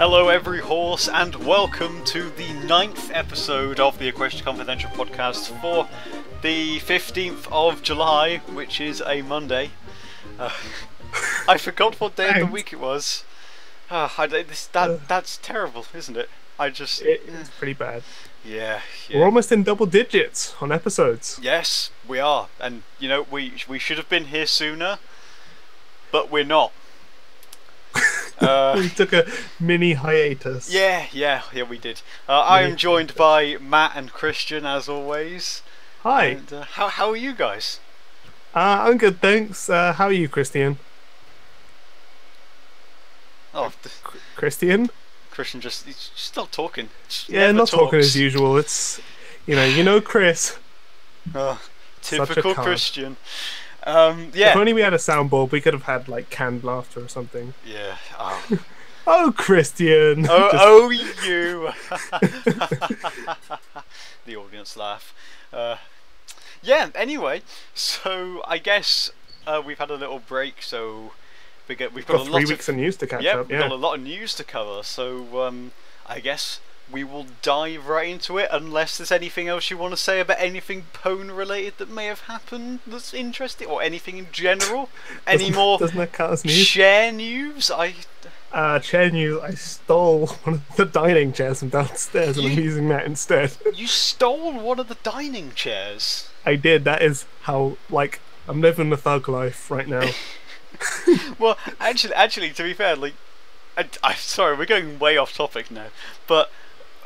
Hello every horse and welcome to the 9th episode of the Equestria Confidential podcast for the 15th of July, which is a Monday. I forgot what day of the week it was. That's terrible, isn't it? It's pretty bad. Yeah. We're almost in double digits on episodes. Yes, we are. And you know, we should have been here sooner, but we're not. We took a mini hiatus. Yeah, we did. I am joined by Matt and Christian as always. Hi. And, how are you guys? I'm good, thanks. How are you, Christian? Oh, Christian just not talking. Talking as usual. It's you know Chris. Typical Christian. If only we had a soundboard, we could have had like canned laughter or something. Yeah. Oh, Christian. Oh, you. The audience laugh. Anyway, so I guess we've had a little break, so we've got a lot 3 weeks of news to catch up. We've got a lot of news to cover, so I guess we will dive right into it, unless there's anything else you want to say about anything Pwn related that may have happened that's interesting, or anything in general. Doesn't that count as news? Chair news? Chair news, I stole one of the dining chairs from downstairs and I'm using that instead. You stole one of the dining chairs? I did, that is how, like, I'm living the thug life right now. Well, actually, to be fair, like, I'm sorry, we're going way off topic now, but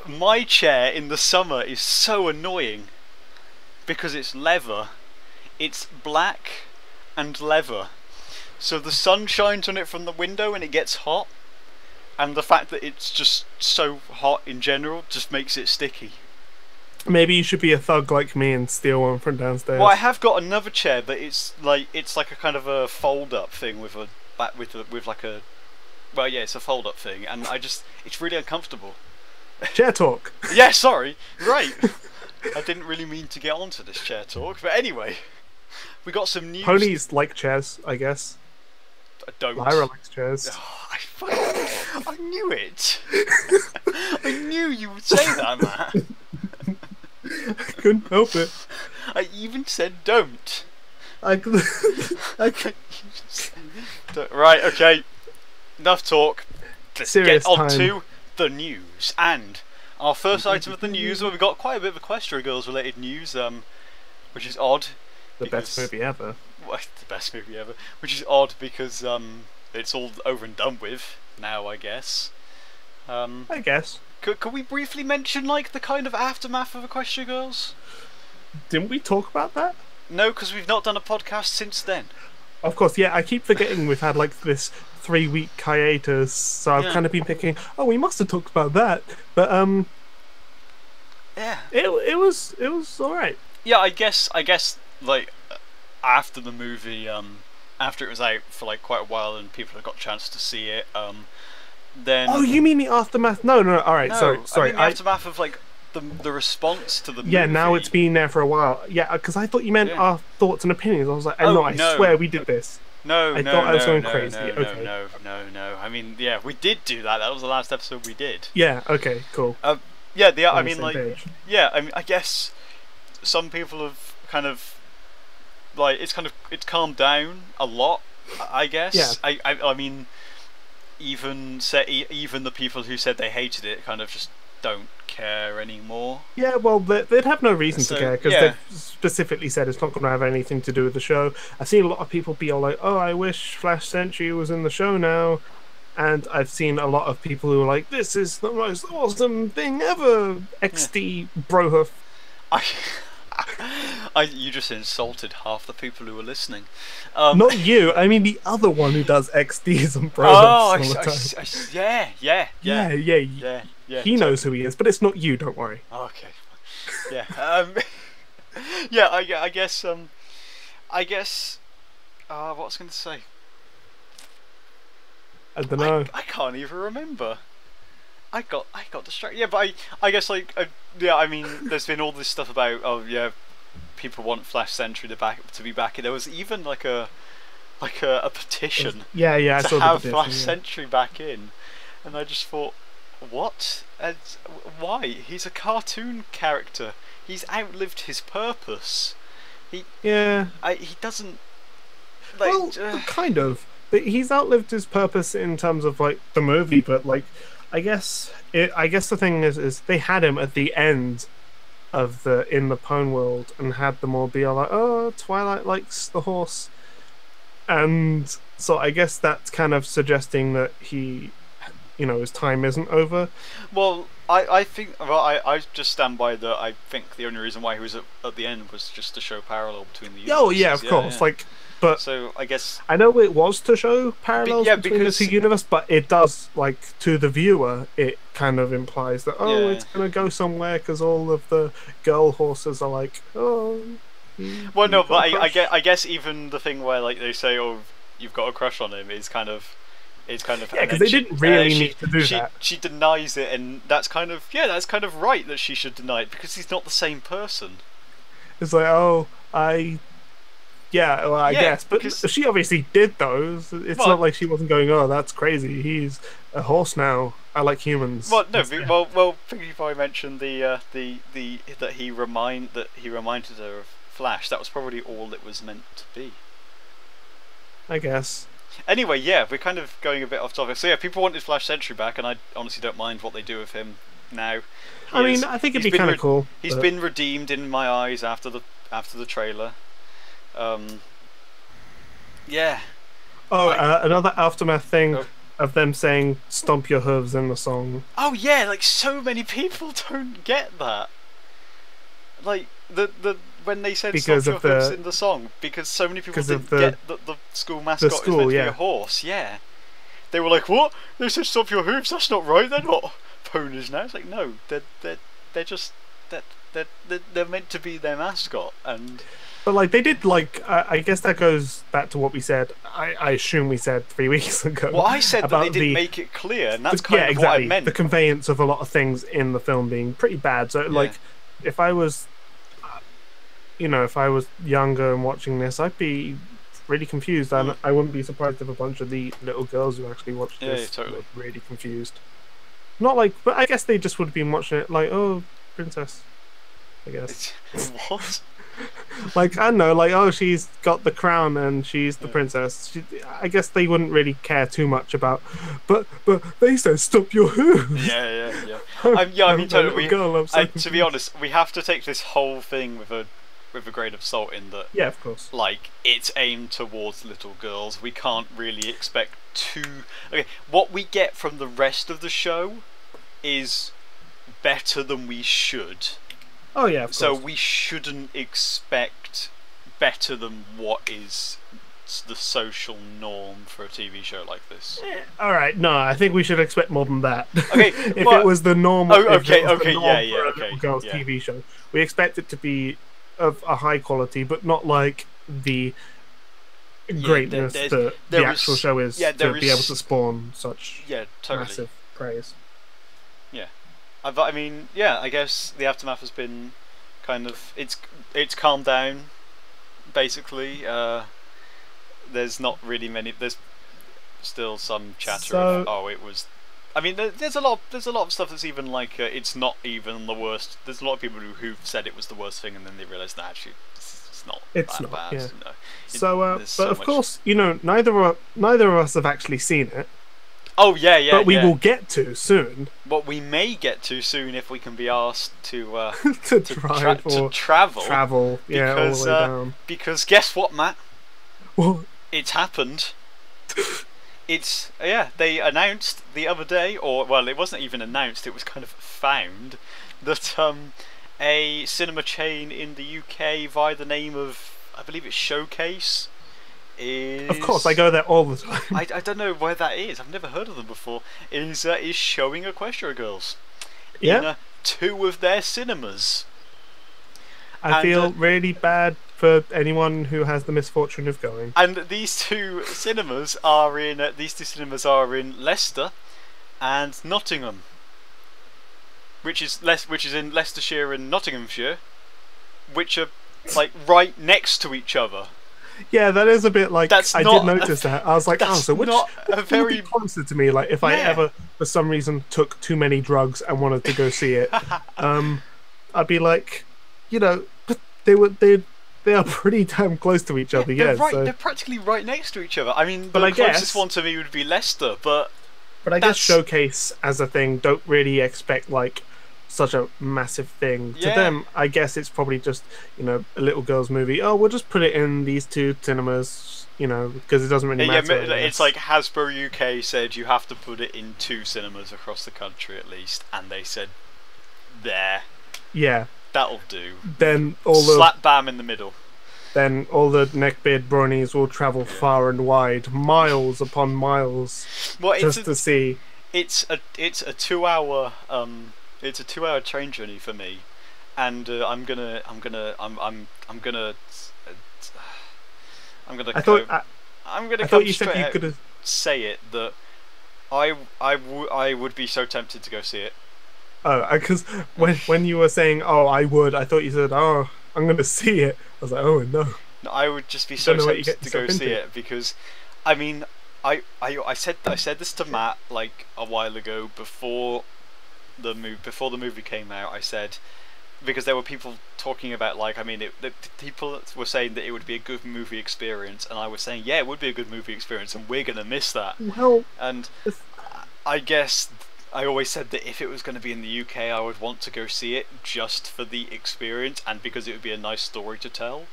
my chair in the summer is so annoying because it's leather. It's black and leather, so the sun shines on it from the window and it gets hot, and the fact that it's just so hot in general just makes it sticky. Maybe you should be a thug like me and steal one from downstairs. Well, I have got another chair, but it's like a kind of a fold-up thing it's a fold-up thing, and it's really uncomfortable. Chair talk. Yeah, sorry. Right. I didn't really mean to get onto this chair talk, but anyway, we got some news. Ponies like chairs, I guess. I don't. Lyra likes chairs. Oh, I knew it. I knew you would say that, Matt. I couldn't help it. I even said don't. Right. Okay. Enough talk. Let's get on to the news, and our first item of the news, we've got quite a bit of Equestria Girls related news, which is odd. The best movie ever, which is odd because it's all over and done with now, I guess. I guess. Could we briefly mention like the kind of aftermath of Equestria Girls? Didn't we talk about that? No, because we've not done a podcast since then. Of course, yeah. I keep forgetting we've had like this 3-week hiatus, so I've kind of been thinking, oh, we must have talked about that, but it was all right. Yeah, I guess like after the movie, after it was out for like quite a while and people had got a chance to see it, then you mean the aftermath? No. All right, no, sorry. I mean the aftermath of like the response to the movie. Yeah, now it's been there for a while. Yeah, because I thought you meant our thoughts and opinions. I was like, I swear we did this. No. I mean, yeah, we did do that. That was the last episode we did. Yeah. Okay. Cool. I guess some people have kind of like it's calmed down a lot. I guess. Yeah. I mean, even the people who said they hated it kind of just don't care anymore. Yeah, well, they'd have no reason to care because they've specifically said it's not going to have anything to do with the show. I've seen a lot of people be all like, "Oh, I wish Flash Sentry was in the show now," and I've seen a lot of people who are like, "This is the most awesome thing ever." XD brohoof. You just insulted half the people who were listening. Not you. I mean the other one who does XDs and brohoof. Yeah, he knows who he is, but it's not you, don't worry. Okay. Yeah. I guess what's going to say? I don't know. I can't even remember. I got distracted. Yeah, but I guess like I mean there's been all this stuff about people want Flash Sentry to be back. There was even like a petition. I saw the petition, Flash Sentry back in. And I just thought, What? And why? He's a cartoon character. He's outlived his purpose. He doesn't. Like, well, kind of. But he's outlived his purpose in terms of like the movie. But like, I guess the thing is they had him at the end of the in the Pwn world and had them all be all like, oh, Twilight likes the horse, and so I guess that's kind of suggesting that he, you know, his time isn't over. Well, I just stand by that. I think the only reason why he was at the end was just to show parallel between the universes. Oh yeah, of course. Like, but so I guess I know it was to show parallels between the two universes, but it does, like, to the viewer, it kind of implies that it's gonna go somewhere because all of the girl horses are like, oh. Well, no, but I guess even the thing where like they say, oh, you've got a crush on him is kind of. It's kind of, yeah, because they didn't really need to do that. She denies it, and that's kind of right that she should deny it because he's not the same person. It's like, oh, I guess, but she obviously did those. It's not like she wasn't going, oh, that's crazy. He's a horse now. I like humans. Well, no, well, Pinkie Pie mentioned that he reminded her of Flash. That was probably all it was meant to be, I guess. Anyway, yeah, we're kind of going a bit off topic. So yeah, people wanted Flash Sentry back, and I honestly don't mind what they do with him now. I mean, I think it'd be kind of cool. He's been redeemed in my eyes after the trailer. Yeah. Oh, another aftermath thing of them saying "stomp your hooves" in the song. Oh yeah, like so many people don't get that. Like the. When they said because stop your hooves in the song, because so many people didn't get that the school mascot is meant to be a horse. Yeah, they were like, "What? They said stop your hooves? That's not right. They're not ponies now." It's like, no, they're just they're meant to be their mascot. And but like they did, like I guess that goes back to what we said. I assume we said 3 weeks ago. Well, I said that they didn't make it clear, and that's kind of what I meant. The conveyance of a lot of things in the film being pretty bad. So like, if I was if I was younger and watching this, I'd be really confused, and I wouldn't be surprised if a bunch of the little girls who actually watched this were really confused. Not like, but I guess they just would have been watching it like, oh, princess, I guess. What? Like, I don't know, like, oh, she's got the crown and she's the princess. I guess they wouldn't really care too much about. But they said stop your hooves. Yeah. I mean, totally. To be honest, we have to take this whole thing with a grain of salt in that. Yeah, of course. Like, it's aimed towards little girls. We can't really expect what we get from the rest of the show is better than we should. Oh yeah, of course. So we shouldn't expect better than what is the social norm for a TV show like this. Yeah, alright, no, I think we should expect more than that. Okay, if it was the norm, for a girls TV show, we expect it to be of a high quality, but not like the greatness that the actual show is to be able to spawn such massive praise. Yeah, I mean, yeah, I guess the aftermath has been kind of it's calmed down. Basically, there's not really many. There's still some chatter. I mean, there's a lot of stuff that's even like it's not even the worst. There's a lot of people who've said it was the worst thing, and then they realise that actually it's not that bad. Yeah. No. Of course, you know, neither of us have actually seen it. Oh yeah. But we will get to soon. What we may get to soon if we can be asked to travel. Yeah, because all the way down. Because guess what, Matt? What? It's happened. It's they announced the other day, or well, it wasn't even announced, it was kind of found that a cinema chain in the UK by the name of, I believe it's Showcase, is... Of course, I go there all the time. I don't know where that is, I've never heard of them before, is showing Equestria Girls in 2 of their cinemas. I feel really bad for anyone who has the misfortune of going. And these 2 cinemas are in Leicester and Nottingham, which is in Leicestershire and Nottinghamshire, which are like right next to each other. Yeah, that is a bit like, I did notice that. I was like, oh, so which would be closer to me? Like, if I ever, for some reason, took too many drugs and wanted to go see it, I'd be like, you know, they are pretty damn close to each other. Yeah, they're practically right next to each other. I mean, but the closest one to me would be Leicester, but I guess Showcase as a thing don't really expect like such a massive thing to them. I guess it's probably just, you know, a little girl's movie. Oh, we'll just put it in these two cinemas, you know, because it doesn't really matter. Yeah, it's like Hasbro UK said you have to put it in 2 cinemas across the country at least, and they said there. Yeah. That'll do. Then all the slap bam in the middle. Then all the neckbeard bronies will travel far and wide, miles upon miles, just to see. It's a 2 hour it's a 2 hour train journey for me, and I would be so tempted to go see it. Oh, because when you were saying, oh, I would, I thought you said, oh, I'm going to see it. I was like, oh, no. No, I would just be so tempted to go see it, because, I mean, I said this to Matt, like, a while ago, before the movie came out. I said, because there were people talking about, like, I mean, people were saying that it would be a good movie experience, and I was saying, yeah, it would be a good movie experience, and we're going to miss that. Well, and I guess... I always said that if it was going to be in the UK, I would want to go see it just for the experience and because it would be a nice story to tell.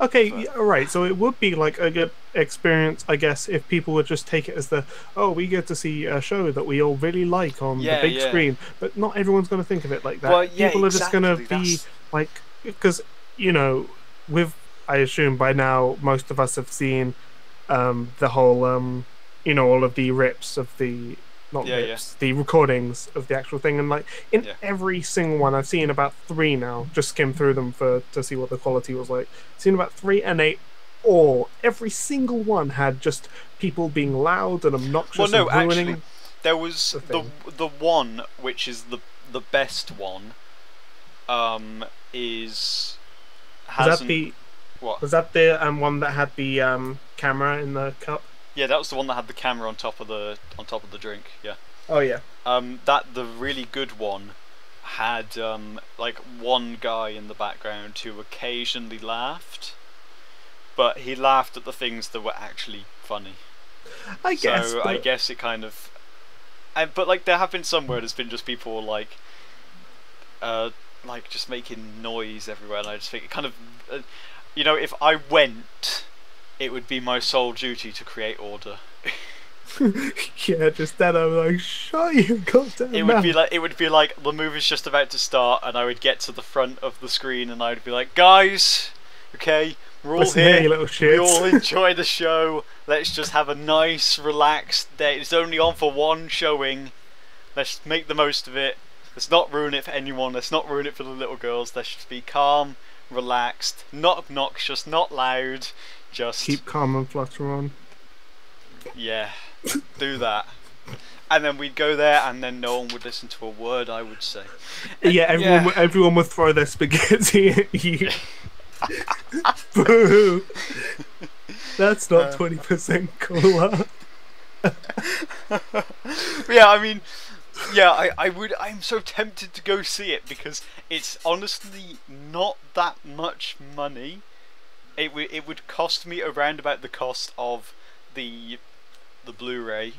Okay, but... all right, so it would be like a good experience, I guess, if people would just take it as the, oh, we get to see a show that we all really like on the big screen, but not everyone's going to think of it like that. Well, yeah, people are just going to be like, because, you know, I assume by now most of us have seen the whole, you know, all of the rips of the... the recordings of the actual thing, and like in every single one, I've seen about 3 now, just skimmed through them to see what the quality was like. Seen about 3 and 8, or every single one had just people being loud and obnoxious. Well, no, and ruining actually, there was the one which is the best one. Was that the one that had the camera in the cup? Yeah, that was the one that had the camera on top of the drink. Yeah. Oh yeah. The really good one had like one guy in the background who occasionally laughed, but he laughed at the things that were actually funny. I guess. So I guess it kind of, but like there have been some where there's been just people like just making noise everywhere, and I just think it kind of, you know, if I went, it would be my sole duty to create order. Yeah, just then I'm like, shut your goddamn mouth. It would be like the movie's just about to start, and I would get to the front of the screen, and I would be like, guys, okay, we're all here, we all enjoy the show. Let's just have a nice, relaxed day. It's only on for 1 showing. Let's make the most of it. Let's not ruin it for anyone. Let's not ruin it for the little girls. Let's just be calm, relaxed, not obnoxious, not loud. Just keep calm and Flutter on. Yeah, do that. And then we'd go there, and then no one would listen to a word I would say. And yeah, everyone would throw their spaghetti at you. Boo! That's not 20% cooler. Yeah, I mean, yeah, I would. I'm so tempted to go see it because it's honestly not that much money. It would cost me around about the cost of the Blu-ray.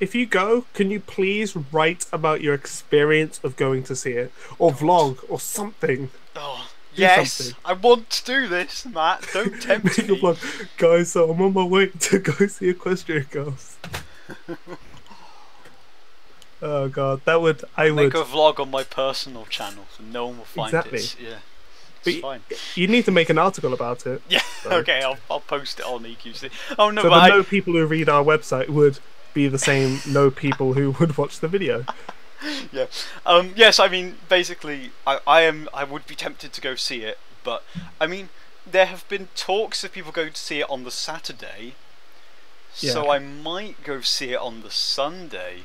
If you go, can you please write about your experience of going to see it, or vlog, or something? Oh, yes, I want to do this, Matt. Don't tempt me. Vlog. Guys, so I'm on my way to go see Equestria Girls. Oh God, that would I would make a vlog on my personal channel, so no one will find it. Yeah. But fine. You need to make an article about it. Yeah, so. Okay, I'll post it on EQC. Oh no, so but no people who read our website would be the same no people who would watch the video. Yeah. Yes, I mean basically I would be tempted to go see it, but I mean there have been talks of people going to see it on the Saturday. Yeah. So I might go see it on the Sunday.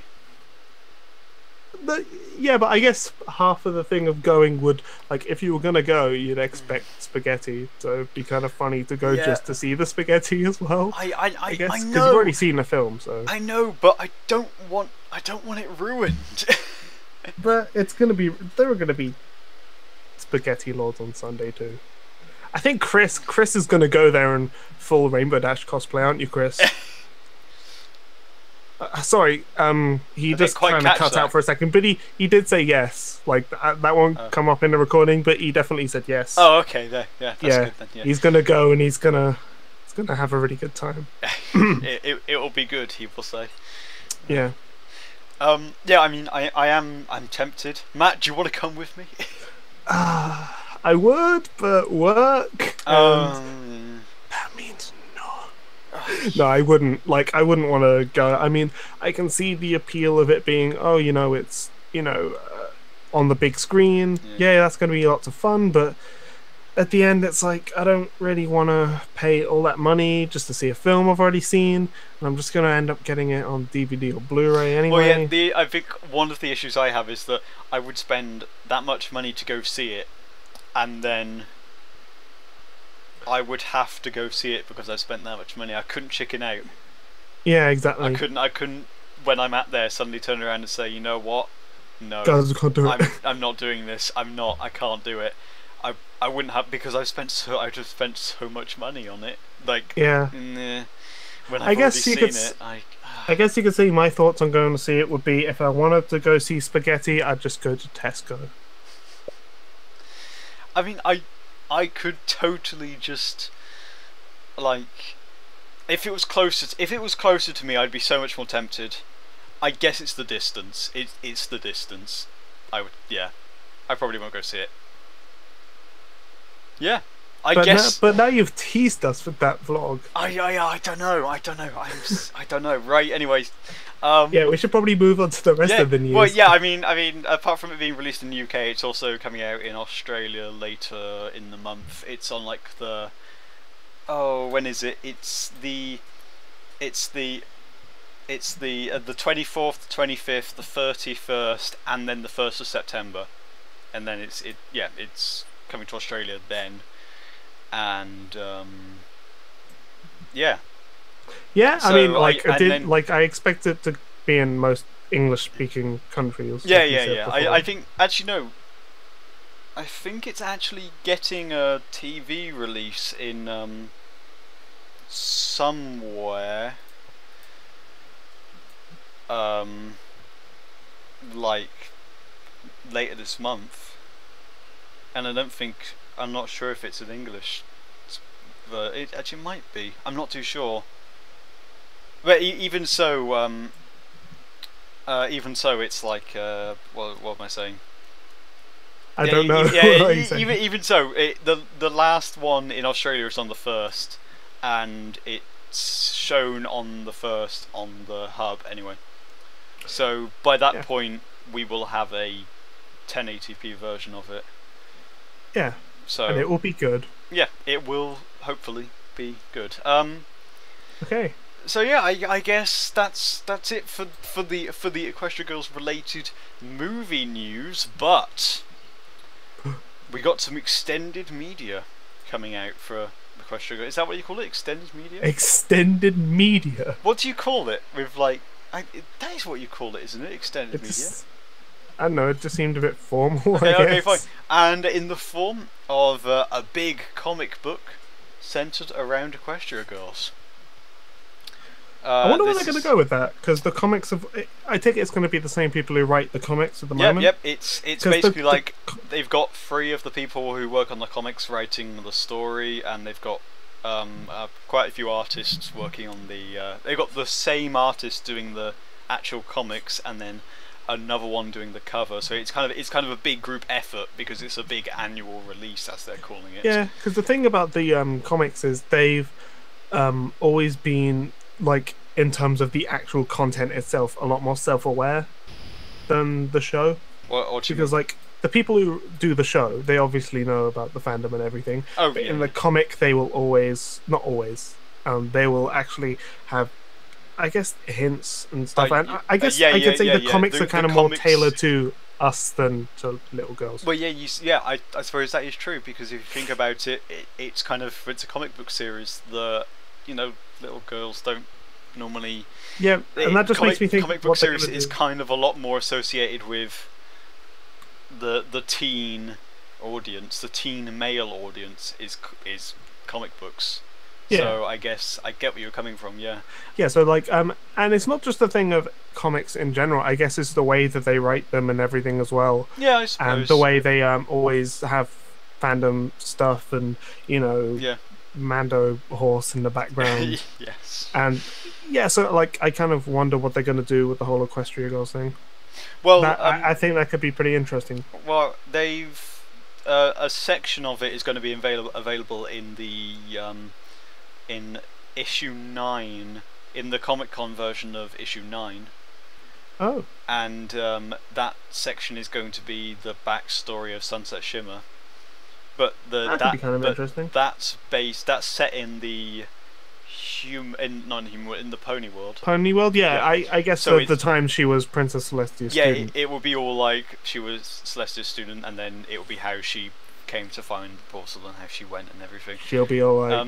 Yeah, but I guess half of the thing of going would, like, if you were gonna go, you'd expect spaghetti, so it'd be kind of funny to go just to see the spaghetti as well. I guess, because you've already seen the film, so I know, but I don't want it ruined. But it's gonna be, there are gonna be spaghetti lords on Sunday too. I think Chris is gonna go there in full Rainbow Dash cosplay, aren't you, Chris? Sorry, he just kind of cut out for a second, but he did say yes. Like, that won't come up in the recording, but he definitely said yes. Oh, okay, there, yeah, that's good then. Yeah. He's gonna go and he's gonna have a really good time. it will be good, he will say. Yeah. Yeah, I mean, I'm tempted. Matt, do you want to come with me? I would, but work. That means. No, I wouldn't. Like, I wouldn't want to go. I mean, I can see the appeal of it being, oh, you know, it's, you know, on the big screen. Yeah, that's going to be lots of fun. But at the end, it's like, I don't really want to pay all that money just to see a film I've already seen. And I'm just going to end up getting it on DVD or Blu-ray anyway. Well, yeah, I think one of the issues I have is that I would spend that much money to go see it, and then I would have to go see it because I spent that much money. I couldn't chicken out. Yeah, exactly. I couldn't when I'm at there suddenly turn around and say, you know what? No, guys, I can't do it. I'm not doing this. I can't do it. I wouldn't have, because I just spent so much money on it. Like, yeah. When I've I guess you could see my thoughts on going to see it would be, if I wanted to go see spaghetti, I'd just go to Tesco. I mean, I could totally just, like, if it was closer to me, I'd be so much more tempted. I guess it's the distance. It's the distance. I probably won't go see it. Yeah, I guess. But now you've teased us with that vlog. I don't know. I don't know. Right. Anyways. Yeah, we should probably move on to the rest of the news. Well, yeah, I mean, apart from it being released in the UK, it's also coming out in Australia later in the month. It's on, like, the, oh, when is it? It's the 24th, 25th, the 31st, and then the 1st of September, and then it's coming to Australia then, and yeah. Yeah, so, I mean, like, I expect it to be in most English-speaking countries. Yeah. I think, actually, no. I think it's actually getting a TV release in somewhere, like, later this month, and I'm not sure if it's in English, but it actually might be. I'm not too sure. But even so, it's like, what am I saying? I don't know. Yeah, even so, the last one in Australia is on the 1st, and it's shown on the 1st on the hub anyway. So by that point, we will have a 1080p version of it. Yeah. So, and it will be good. Yeah, it will hopefully be good. Okay. So yeah, I guess that's it for the Equestria Girls related movie news, but we got some extended media coming out for Equestria Girls. Is that what you call it? Extended media? Extended media. What do you call it? With, like, that is what you call it, isn't it? Extended media. I don't know. It just seemed a bit formal. Okay, I guess. Okay, fine. And in the form of a big comic book centered around Equestria Girls. I wonder where they're going to go with that, because the comics of, I take it's going to be the same people who write the comics at the moment. Yep, it's basically like they've got 3 of the people who work on the comics writing the story, and they've got quite a few artists working on the. They've got the same artist doing the actual comics, and then another one doing the cover. So it's kind of a big group effort, because it's a big annual release, as they're calling it. Yeah, because the thing about the comics is they've always been, like, in terms of the actual content itself, a lot more self-aware than the show. What because, like, the people who do the show, they obviously know about the fandom and everything. Oh, but in the comic, they will always, not always, they will actually have I guess hints and stuff. I could say the comics are kind of more tailored to us than to little girls. Well, yeah, I suppose that is true, because if you think about it, it's kind of, it's a comic book series that, you know, little girls don't normally. Yeah, and that just makes me think comic book series is kind of a lot more associated with the teen audience, the teen male audience is comic books. Yeah. So I guess I get where you're coming from, yeah. Yeah, so like, and it's not just the thing of comics in general. I guess it's the way that they write them and everything as well. Yeah, I suppose. And the way they always have fandom stuff, and you know, yeah, Mando horse in the background. Yes. And yeah, so like, I kind of wonder what they're going to do with the whole Equestria Girls thing. Well, that, I think that could be pretty interesting. Well, they've a section of it is going to be available in the. In issue 9, in the Comic-Con version of issue 9. Oh. And that section is going to be the backstory of Sunset Shimmer. But that's set in the in the Pony World. Pony World, yeah. I guess so. At the time, she was Princess Celestia's student. Yeah, it will be all like she was Celestia's student, and then it will be how she came to find the portal and how she went and everything. She'll be all like.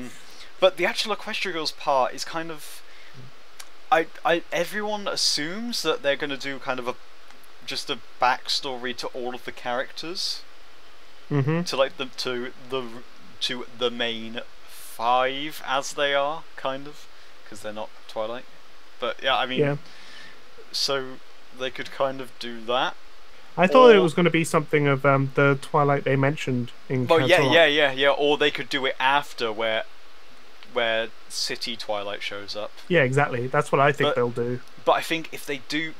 But the actual Equestria Girls part is kind of, everyone assumes that they're going to do kind of just a backstory to all of the characters, to like to the main 5 as they are, kind of, because they're not Twilight. But yeah, I mean, yeah. So they could kind of do that. I thought it was going to be something of the Twilight they mentioned in. Oh yeah. Or they could do it after where City Twilight shows up. Yeah, exactly. That's what I think they'll do. But I think if they do,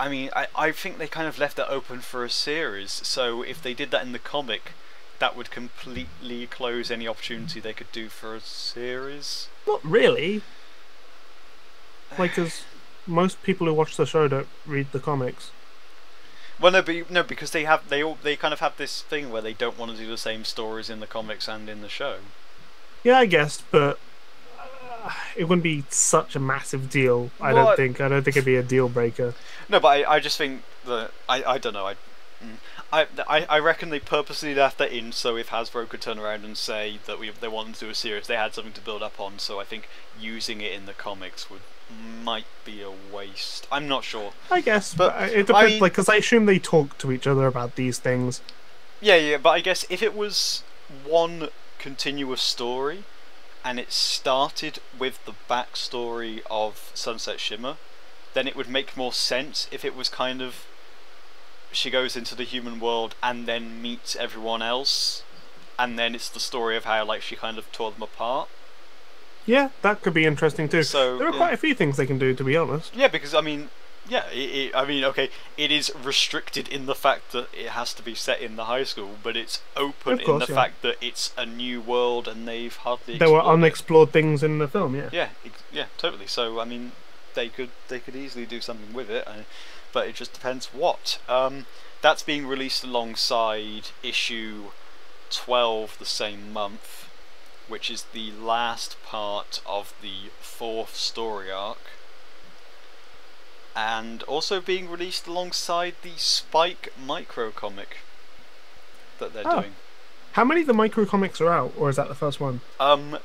I think they kind of left that open for a series. So if they did that in the comic, that would completely close any opportunity they could do for a series. Not really. Like, because most people who watch the show don't read the comics. Well, no, because they kind of have this thing where they don't want to do the same stories in the comics and in the show. Yeah, I guess, but. It wouldn't be such a massive deal. I don't think it'd be a deal breaker. No, but I just think that I don't know. I reckon they purposely left that in so if Hasbro could turn around and say that they wanted to do a series, they had something to build up on. So I think using it in the comics might be a waste. I'm not sure. I guess, but it depends. Because I assume they talk to each other about these things. Yeah. But I guess if it was one continuous story. And it started with the backstory of Sunset Shimmer, then it would make more sense if it was kind of she goes into the human world and then meets everyone else, and then it's the story of how like she kind of tore them apart. Yeah, that could be interesting too. So there are quite a few things they can do, to be honest. Yeah, because I mean, yeah, it is restricted in the fact that it has to be set in the high school, but it's open in the fact that it's a new world and they've hardly. There were unexplored things in the film, yeah. Yeah, totally. So I mean, they could easily do something with it, but it just depends what. That's being released alongside issue 12 the same month, which is the last part of the 4th story arc. And also being released alongside the Spike micro comic that they're doing. How many of the micro comics are out, or is that the first one?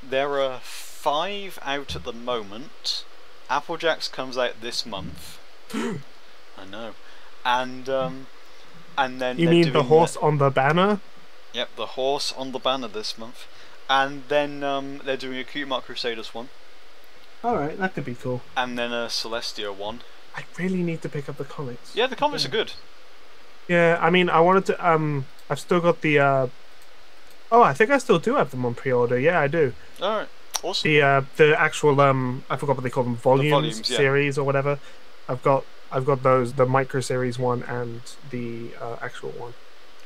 There are 5 out at the moment. Applejack's comes out this month. I know, and then you mean doing the horse on the banner? Yep, the horse on the banner this month, and then they're doing a Cute Mark Crusaders one. Alright, that could be cool. And then a Celestia one. I really need to pick up the comics. Yeah, the comics are good. Yeah, I mean, I wanted to. I've still got the. Oh, I think I still do have them on pre-order. Yeah, I do. All right, awesome. The actual I forgot what they call them, volumes yeah. Series or whatever. I've got those, the micro series one and the actual one.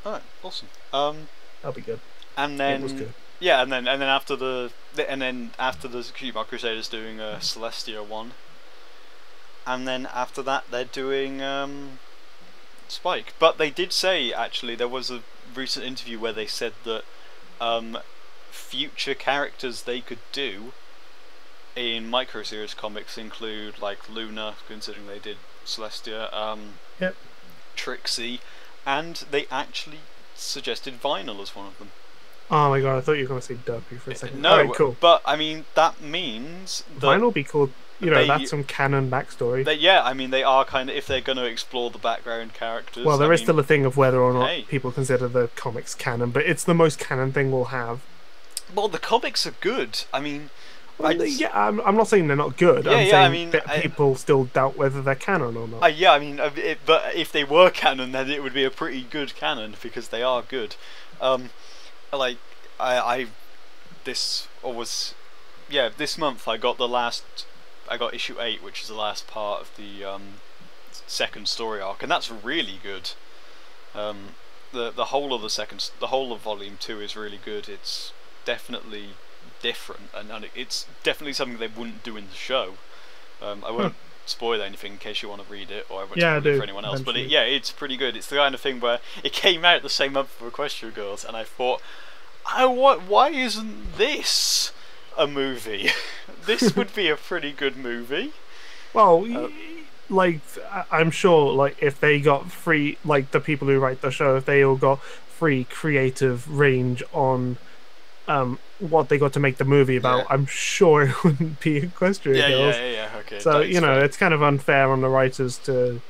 All right, awesome. That'll be good. And then it was good. Yeah, and then after the Cube Mark Crusaders doing a Celestia one. And then after that, they're doing Spike. But they did say, actually, there was a recent interview where they said that future characters they could do in micro-series comics include like Luna, considering they did Celestia, Trixie, and they actually suggested Vinyl as one of them. Oh my god, I thought you were going to say Derpy for a second. No, right, cool. But I mean, that means that Vinyl will be called, you know, that's some canon backstory. Yeah, I mean, they are kind of, if they're going to explore the background characters. Well, there is still a thing of whether or not people consider the comics canon, but it's the most canon thing we'll have. Well, the comics are good. I mean, I'm not saying they're not good. Yeah, I'm saying that people still doubt whether they're canon or not. Yeah, I mean, but if they were canon, then it would be a pretty good canon because they are good. Like, this month I got the last, I got issue 8, which is the last part of the second story arc, and that's really good. The whole of the whole of volume 2 is really good. It's definitely different, and it's definitely something they wouldn't do in the show. I won't spoil anything in case you want to read it, or I won't spoil it for anyone else. Eventually. But it's pretty good. It's the kind of thing where it came out the same month for Equestria Girls, and I thought, why isn't this a movie? This would be a pretty good movie. Well, like, I'm sure, like, if they got free, like, the people who write the show, if they all got free creative range on what they got to make the movie about, I'm sure it wouldn't be Equestria Girls. Okay. So you know, it's kind of unfair on the writers to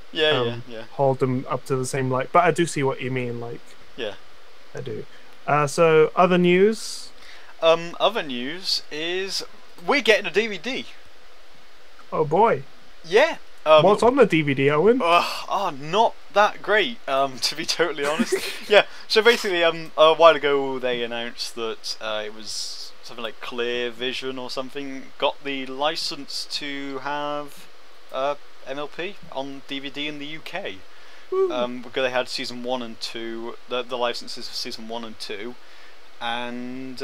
hold them up to the same light. But I do see what you mean. Like, I do. So other news. Other news is we're getting a DVD. Oh boy. Yeah. What's on the DVD, Owen? Not that great, to be totally honest. Yeah, so basically, a while ago they announced that it was something like Clear Vision or something got the license to have MLP on DVD in the UK. Because they had season 1 and 2, the licenses for season 1 and 2, and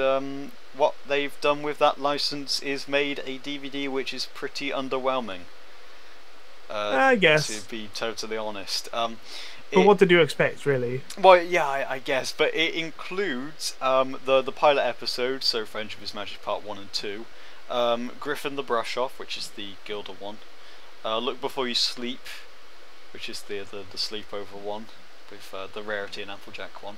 what they've done with that license is made a DVD which is pretty underwhelming. I guess, to be totally honest. But what did you expect, really? Well, yeah, I guess, but it includes the pilot episode, so Friendship Is Magic Part 1 and 2, Griffin the Brush Off, which is the Gilda one, Look Before You Sleep, which is the Sleepover one, with the Rarity and Applejack one,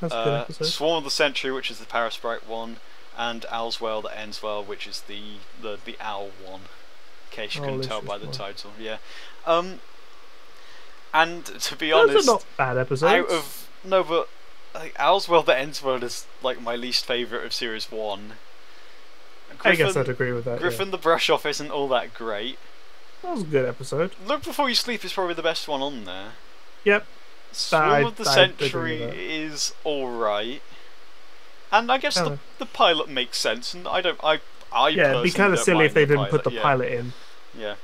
that's a good episode. Swarm of the Century, which is the Parasprite one, and Owl's Well That Ends Well, which is the Owl one. In case you couldn't tell by the title, and to be honest, those are not bad episodes. But like, Owl's World That Ends World is like my least favourite of series 1. Griffin, I guess I'd agree with that. Griffin the Brush Off isn't all that great. That was a good episode. Look Before You Sleep is probably the best one on there. Yep. Swarm of the Century is alright, and I guess the pilot makes sense, and it'd be kind of silly if they didn't put the pilot in. Yeah.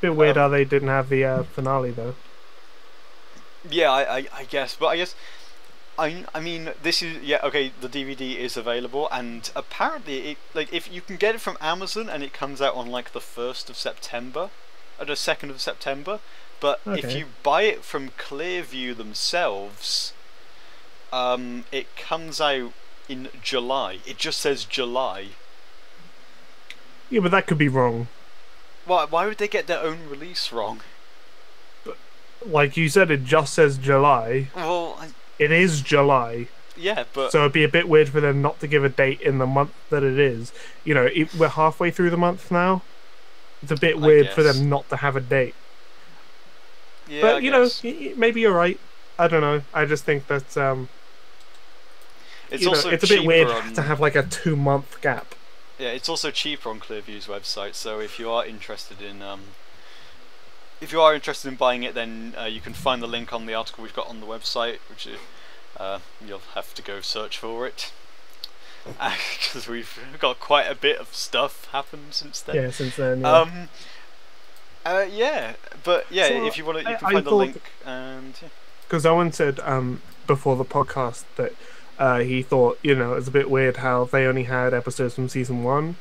Bit weird how they didn't have the finale though. Yeah, I guess, but I guess I mean, this is the DVD is available, and apparently if you can get it from Amazon, and it comes out on like the 1st of September or the 2nd of September, but if you buy it from Clearview themselves, it comes out in July. It just says July. Yeah, but that could be wrong. Why would they get their own release wrong? But, like you said, it just says July. Well, it is July. Yeah, but so it'd be a bit weird for them not to give a date in the month that it is. You know, we're halfway through the month now. It's a bit weird for them not to have a date. Yeah, but you know, maybe you're right. I don't know. I just think that it's a bit weird to have like a 2-month gap. Yeah, it's also cheaper on Clearview's website, so if you are interested in buying it, then you can find the link on the article we've got on the website, which you'll have to go search for it, because we've got quite a bit of stuff happened since then. Yeah, since then. Yeah. So if you want to, you can find the link. Because Owen said before the podcast that he thought, it's a bit weird how they only had episodes from season 1,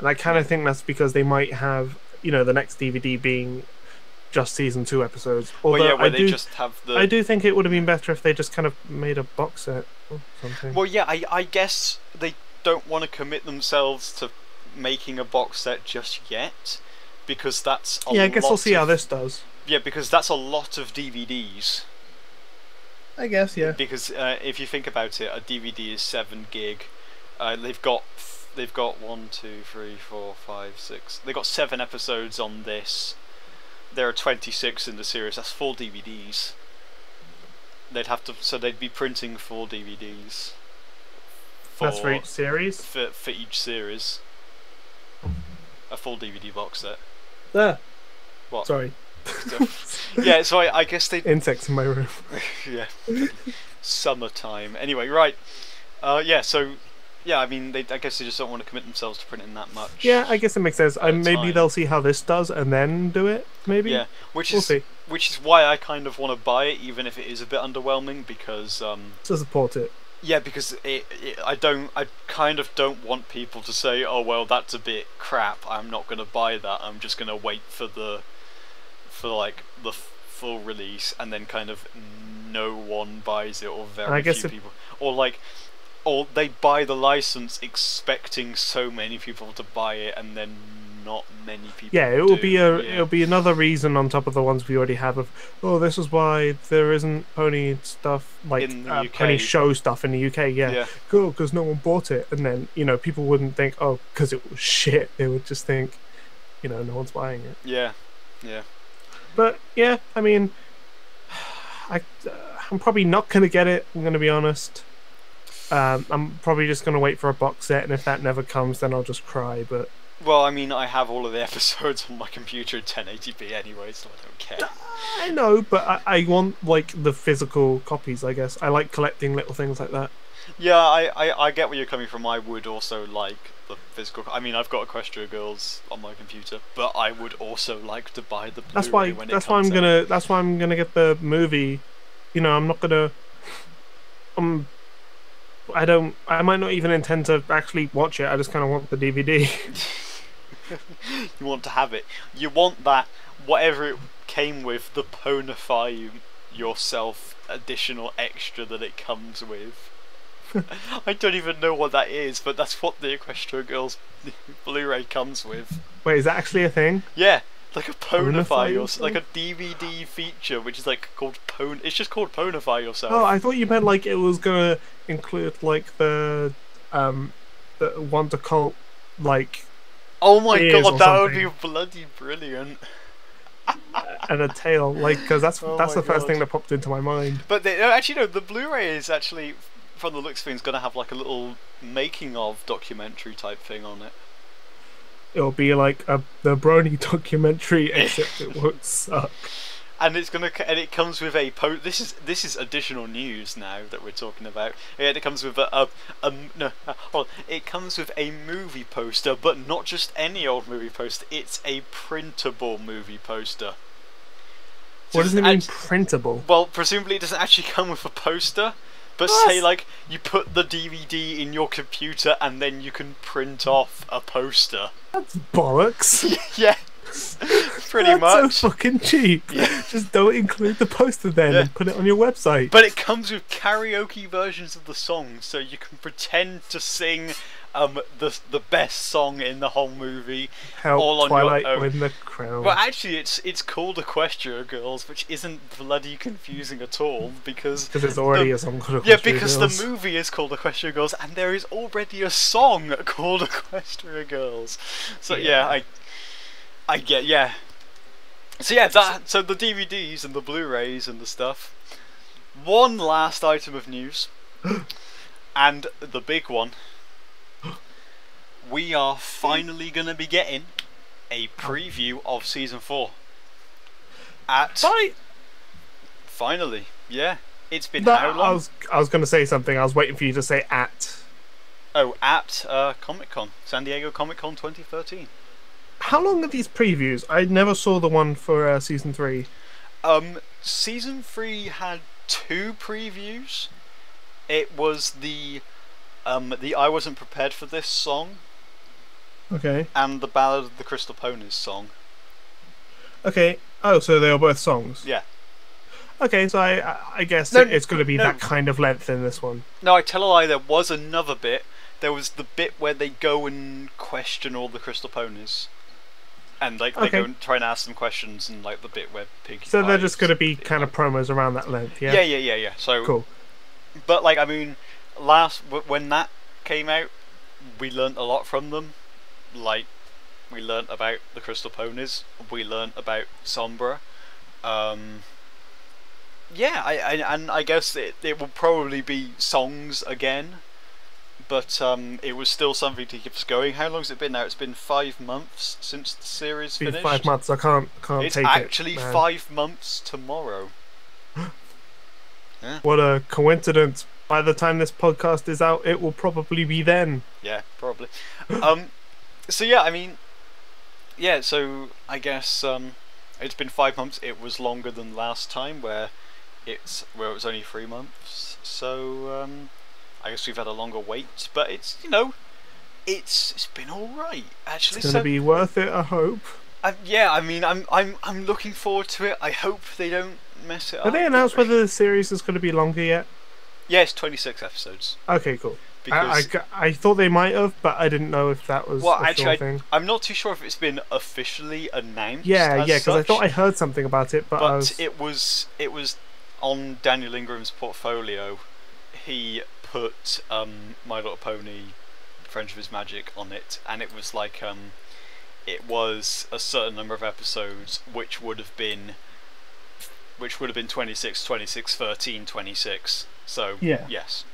and I kind of think that's because they might have, the next DVD being just season 2 episodes. Although I do think it would have been better if they just kind of made a box set or something. I guess they don't want to commit themselves to making a box set just yet, because that's a lot. Yeah, I guess we'll see how this does. Yeah, because that's a lot of DVDs. I guess, yeah. Because if you think about it, a DVD is 7 GB. They've got 1, 2, 3, 4, 5, 6. They've got 7 episodes on this. There are 26 in the series. That's 4 DVDs. They'd have to, so they'd be printing 4 DVDs. That's for each series. For each series, a full DVD box set. There. What? Sorry. Yeah, so I guess they insects in my room. Yeah. Summertime. Anyway, right. Yeah. So, yeah. I mean, I guess they just don't want to commit themselves to printing that much. Yeah, I guess it makes sense. Maybe they'll see how this does and then do it. Maybe. Yeah. Which is why I kind of want to buy it, even if it is a bit underwhelming, because to support it. Yeah, because I kind of don't want people to say, oh well, that's a bit crap, I'm not going to buy that, I'm just going to wait for the full release, and then kind of no one buys it, or very few people, or they buy the license expecting so many people to buy it, and then not many people. Yeah, it'll be another reason on top of the ones we already have of, oh, this is why there isn't pony stuff, like pony show stuff in the UK. Yeah, cool, because no one bought it, and then people wouldn't think, oh, because it was shit. They would just think, no one's buying it. Yeah, yeah. But yeah, I mean, I'm probably not gonna get it. I'm gonna be honest. I'm probably just gonna wait for a box set, and if that never comes, then I'll just cry. But well, I mean, I have all of the episodes on my computer at 1080p anyway, so I don't care. I know, but I want, like, the physical copies, I guess. I like collecting little things like that. Yeah, I get where you're coming from. I would also like the physical... I mean, I've got Equestria Girls on my computer, but I would also like to buy the Blu-ray when it comes out. That's why I'm gonna get the movie. I'm not gonna... I might not even intend to actually watch it. I just kind of want the DVD. You want to have it. You want that, whatever it came with, the Pwnify yourself additional extra that it comes with. I don't even know what that is, but that's what the Equestria Girls Blu-ray comes with. Wait, is that actually a thing? Yeah, like a Pwnify yourself, like a DVD feature, which is like called Pwn. It's just called Pwnify yourself. Oh, I thought you meant like it was gonna include like the Wondercult, like. Oh my god, that would be bloody brilliant. And a tail, like, because that's the first thing that popped into my mind. But the Blu-ray is actually, from the looks of things, gonna have like a little making of documentary type thing on it. It'll be like the Brony documentary, except it won't suck. And it comes with a post. This is additional news now that we're talking about. Yeah, it comes with it comes with a movie poster, but not just any old movie poster. It's a printable movie poster. So what does it mean, printable? Well, presumably it doesn't actually come with a poster. But say, like, you put the DVD in your computer and then you can print off a poster. That's bollocks. Yeah, pretty much. That's so fucking cheap. Yeah. Just don't include the poster then and put it on your website. But it comes with karaoke versions of the songs, so you can pretend to sing the best song in the whole movie. Help all on Twilight your own. Win the crown. Well, actually, it's called Equestria Girls, which isn't bloody confusing at all, because there's already a song called Equestria Girls. Yeah, because the movie is called Equestria Girls, and there is already a song called Equestria Girls. So yeah, I get, yeah. So yeah, so the DVDs and the Blu-rays and the stuff. One last item of news, and the big one. We are finally gonna be getting a preview of season 4. Finally, yeah. It's been how long? I was gonna say something. I was waiting for you to say at. Oh, at Comic-Con, San Diego Comic-Con 2013. How long are these previews? I never saw the one for season 3. Season 3 had 2 previews. It was the I Wasn't Prepared for This song. Okay. And the Ballad of the Crystal Ponies song. Okay. Oh, so they are both songs. Yeah. Okay, so I guess it's going to be that kind of length in this one. No, I tell a lie. There was another bit there was the bit where they go and question all the crystal ponies. And like they go and try and ask them questions, and like the bit where Pinkie. So they're just going to be kind of promos around that length, yeah. Yeah. So cool. But like, I mean, when that came out, we learnt a lot from them. Like, we learnt about the crystal ponies. We learnt about Sombra. Yeah, and I guess it will probably be songs again. But it was still something to keep us going. How long's it been now? It's been 5 months since the series finished. 5 months. I can't take it. It's actually 5 months tomorrow. Yeah. What a coincidence! By the time this podcast is out, it will probably be then. Yeah, probably. So yeah, I mean, yeah. So I guess it's been 5 months. It was longer than last time, where it was only 3 months. So. I guess we've had a longer wait, but it's, you know, it's been all right actually. It's gonna be worth it, I hope. Yeah, I mean, I'm looking forward to it. I hope they don't mess it up. Have they announced whether the series is gonna be longer yet? Yeah, it's 26 episodes. Okay, cool. Because I thought they might have, but I didn't know if that was a thing. I'm not too sure if it's been officially announced. Yeah, because I thought I heard something about it, but it was on Daniel Ingram's portfolio. He put My Little Pony: Friendship Is Magic on it, and it was like it was a certain number of episodes, which would have been 26, 26, 13, 26. So yeah. Yes,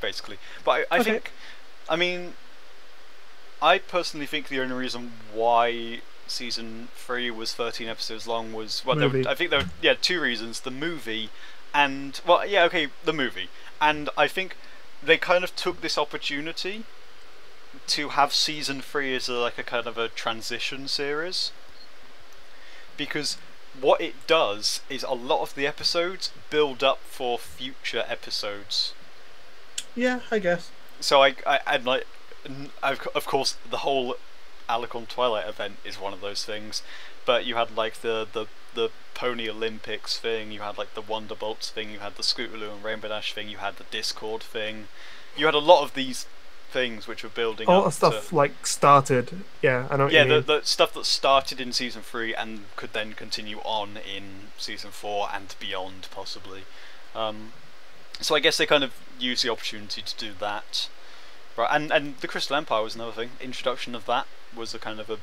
basically. But I think, I mean, I personally think the only reason why season 3 was 13 episodes long was, well, I think there were two reasons: the movie, and the movie, and I think. They kind of took this opportunity to have season 3 as a kind of a transition series, because what it does is a lot of the episodes build up for future episodes. Yeah, I guess. So of course, the whole Alicon Twilight event is one of those things, but you had like the Pony Olympics thing, you had like the Wonderbolts thing, you had the Scootaloo and Rainbow Dash thing, you had the Discord thing, you had a lot of these things which were building up. A lot of stuff started. Yeah, I know what you mean. The stuff that started in season 3 and could then continue on in season 4 and beyond, possibly. So I guess they kind of used the opportunity to do that, right? And the Crystal Empire was another thing. Introduction of that was a kind of a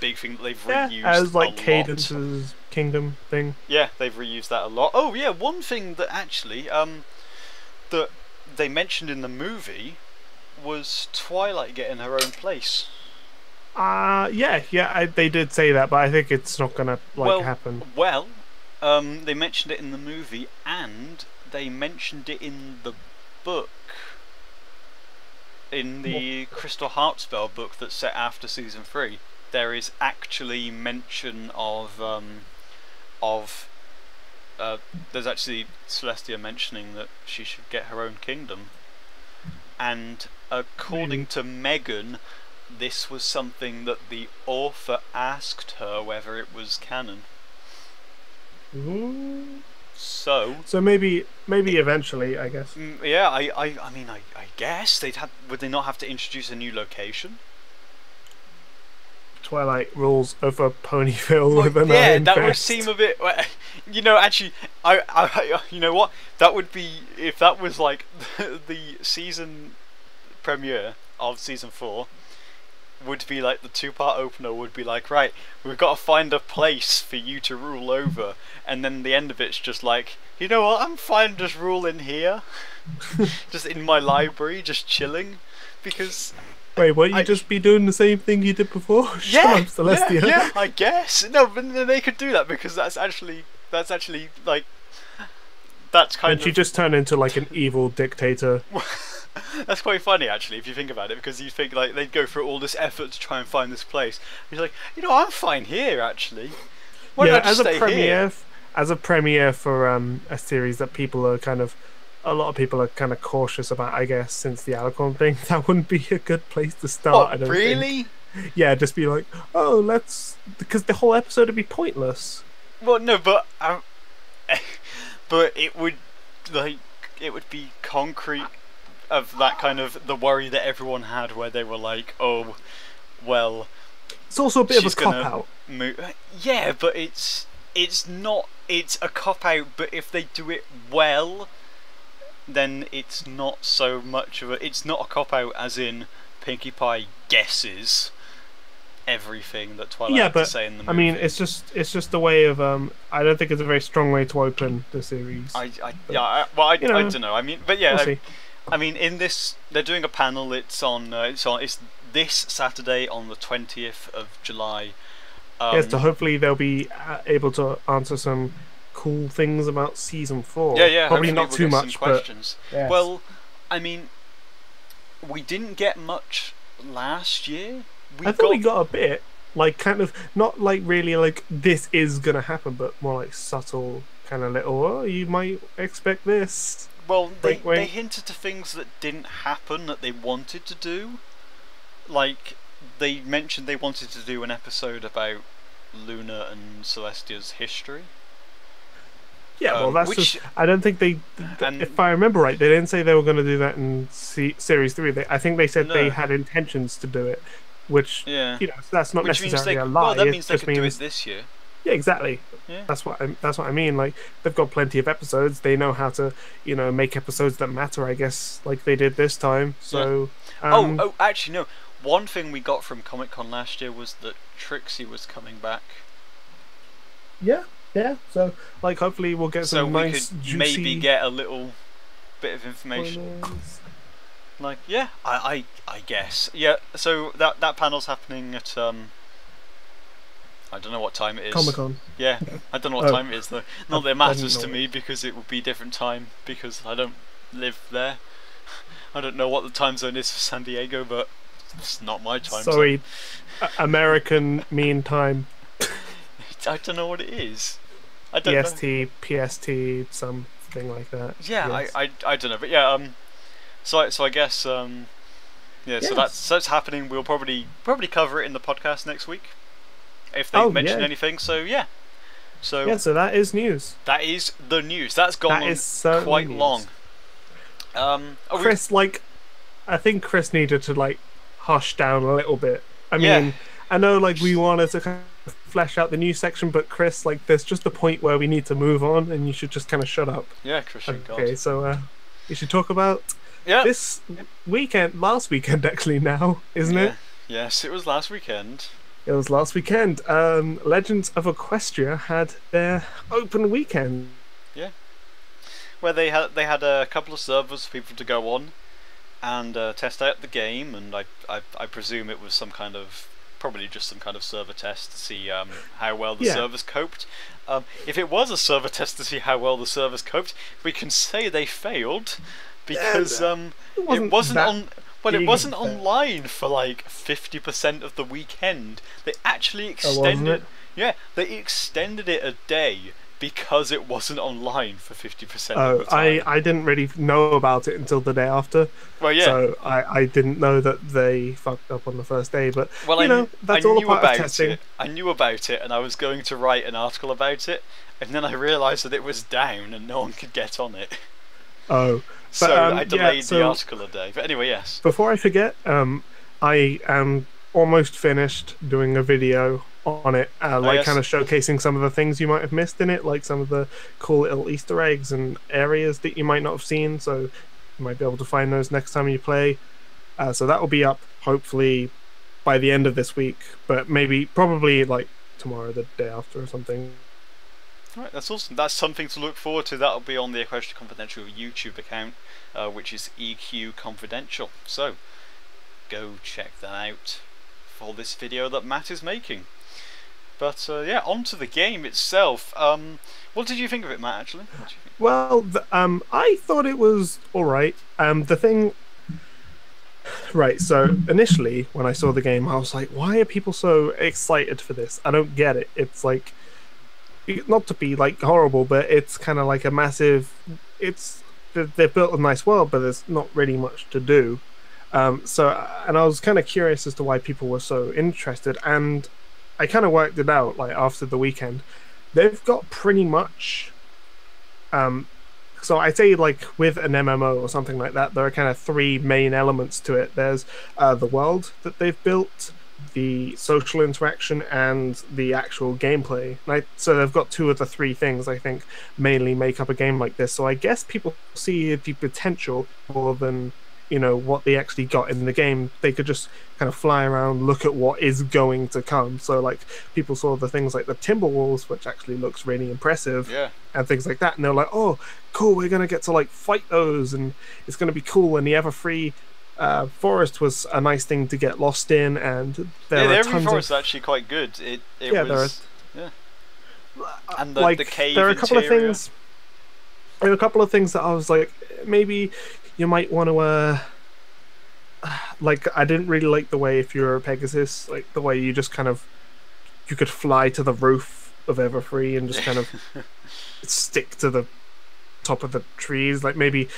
big thing that they've reused as like Cadence's Kingdom thing. Yeah, they've reused that a lot. Oh yeah, one thing that actually that they mentioned in the movie was Twilight getting her own place. They did say that, but I think it's not gonna happen. Well, they mentioned it in the movie, and they mentioned it in the book. In the Crystal Heartspell book that's set after season 3. There is actually mention of there's actually Celestia mentioning that she should get her own kingdom, and according to Megan, this was something that the author asked her whether it was canon. Ooh. So maybe eventually, I guess. Yeah, I mean, I guess would they not have to introduce a new location? Twilight rules over Ponyville with an iron fist. Yeah, that would seem a bit. You know, actually, I you know what? That would be, if that was like the season premiere of season 4, would be like the two-part opener would be like, right, we've got to find a place for you to rule over, and then the end of it's just like, you know what? I'm fine just ruling here, just in my library, just chilling, because. Wait, won't you just be doing the same thing you did before? Yeah, Celestia. Yeah, I guess. No, but they could do that because that's actually like that's kind of. And she just turned into like an evil dictator. That's quite funny actually, if you think about it, because you think like they'd go through all this effort to try and find this place. And you're like, you know, I'm fine here actually. As a premiere for a series that a lot of people are kind of cautious about, I guess, since the Alicorn thing. That wouldn't be a good place to start. Oh, really? Yeah, just be like, oh, because the whole episode would be pointless. Well, no, but it would be concrete of that kind of the worry that everyone had, where they were like, oh, well, it's also a bit of a cop-out. Yeah, but it's not. It's a cop-out, but if they do it well, then it's not so much of a... It's not a cop-out as in Pinkie Pie guesses everything that Twilight had to say in the movie. I mean, it's just the way of... I don't think it's a very strong way to open the series. I don't know. I mean, but yeah, we'll I mean, in this, they're doing a panel. It's this Saturday on the 20th of July. Yeah, so hopefully they'll be able to answer some cool things about season 4. Yeah, yeah. Probably not too much, questions. But yes. Well, I mean, we didn't get much last year. I think we got a bit, like, kind of not like really like this is gonna happen, but more like subtle kind of little. Oh, you might expect this. Well, they hinted to things that didn't happen that they wanted to do, like. They mentioned they wanted to do an episode about Luna and Celestia's history. Yeah, well, that's I don't think they... If I remember right, they didn't say they were going to do that in Series 3. I think they said they had intentions to do it, which, you know, that's not necessarily a lie. Well, that means they could do it this year. Yeah, exactly. Yeah. That's what I mean. Like, they've got plenty of episodes. They know how to, you know, make episodes that matter, I guess, like they did this time. So, yeah. Oh, actually, no. One thing we got from Comic-Con last year was that Trixie was coming back. Yeah. So, like, hopefully we'll get some nice, juicy... So we could maybe get a little bit of information. Like, yeah, I guess. Yeah, so that panel's happening at, I don't know what time it is. Comic-Con. Yeah, I don't know what time it is, though. Not that it matters to me, because it will be a different time, because I don't live there. I don't know what the time zone is for San Diego, but... It's not my time. Sorry, American Mean Time. I don't know what it is. I don't know. PST, something like that. Yeah, yes. I don't know, but yeah. So I guess So that's happening. We'll probably cover it in the podcast next week if they mention anything. So yeah. So that is news. That is the news. That's gone on quite long. Chris, I think Chris needed to hush down a little bit. I mean, I know we wanted to kind of flesh out the news section, but Chris, there's just the point where we need to move on, and you should just kind of shut up. Yeah, Christian. Okay, so we should talk about this weekend, last weekend actually now, isn't it? Yes, it was last weekend. Legends of Equestria had their open weekend. Yeah, where they had a couple of servers for people to go on and test out the game, and I presume it was probably just some kind of server test to see how well the servers coped. If it was a server test to see how well the servers coped, we can say they failed, because it wasn't online for 50% of the weekend. They actually extended they extended it a day, because it wasn't online for 50% of the time. I didn't really know about it until the day after. Well, yeah. So I didn't know that they fucked up on the first day, but I knew about it, and I was going to write an article about it, and then I realised that it was down and no one could get on it. Oh. But, so I delayed the article a day. But anyway, yes. Before I forget, I am almost finished doing a video on it, kind of showcasing some of the things you might have missed in it, like some of the cool little Easter eggs and areas that you might not have seen, so you might be able to find those next time you play. So that will be up hopefully by the end of this week, but probably tomorrow, the day after or something. Alright, that's awesome. That's something to look forward to. That'll be on the Equestria Confidential YouTube account, which is EQ Confidential. So go check that out for this video that Matt is making. But onto the game itself. What did you think of it, Matt? Actually, well, I thought it was all right. So initially, when I saw the game, I was like, "Why are people so excited for this? I don't get it." It's like, not to be horrible, but it's kind of like a massive. They've built a nice world, but there's not really much to do. And I was kind of curious as to why people were so interested, and I kind of worked it out after the weekend. They've got pretty much So I'd say, like, with an MMO or something like that, there are kind of three main elements to it. There's the world that they've built, the social interaction, and the actual gameplay. So they've got two of the three things, I think, mainly make up a game like this. So I guess people see the potential more than, you know, what they actually got in the game. They could just kind of fly around, look at what is going to come. So, like, people saw the things like the timber walls, which actually looks really impressive, yeah, and things like that, and they're like, oh, cool, we're going to get to, like, fight those, and it's going to be cool. And the Everfree Forest was a nice thing to get lost in, and there are tons of... Everfree Forest is actually quite good. Yeah. And the cave interior. There are a couple of things that I was like, maybe... you might want to, like, I didn't really like the way, if you're a Pegasus, like, the way you just kind of, you could fly to the roof of Everfree and just kind of stick to the top of the trees. Like, maybe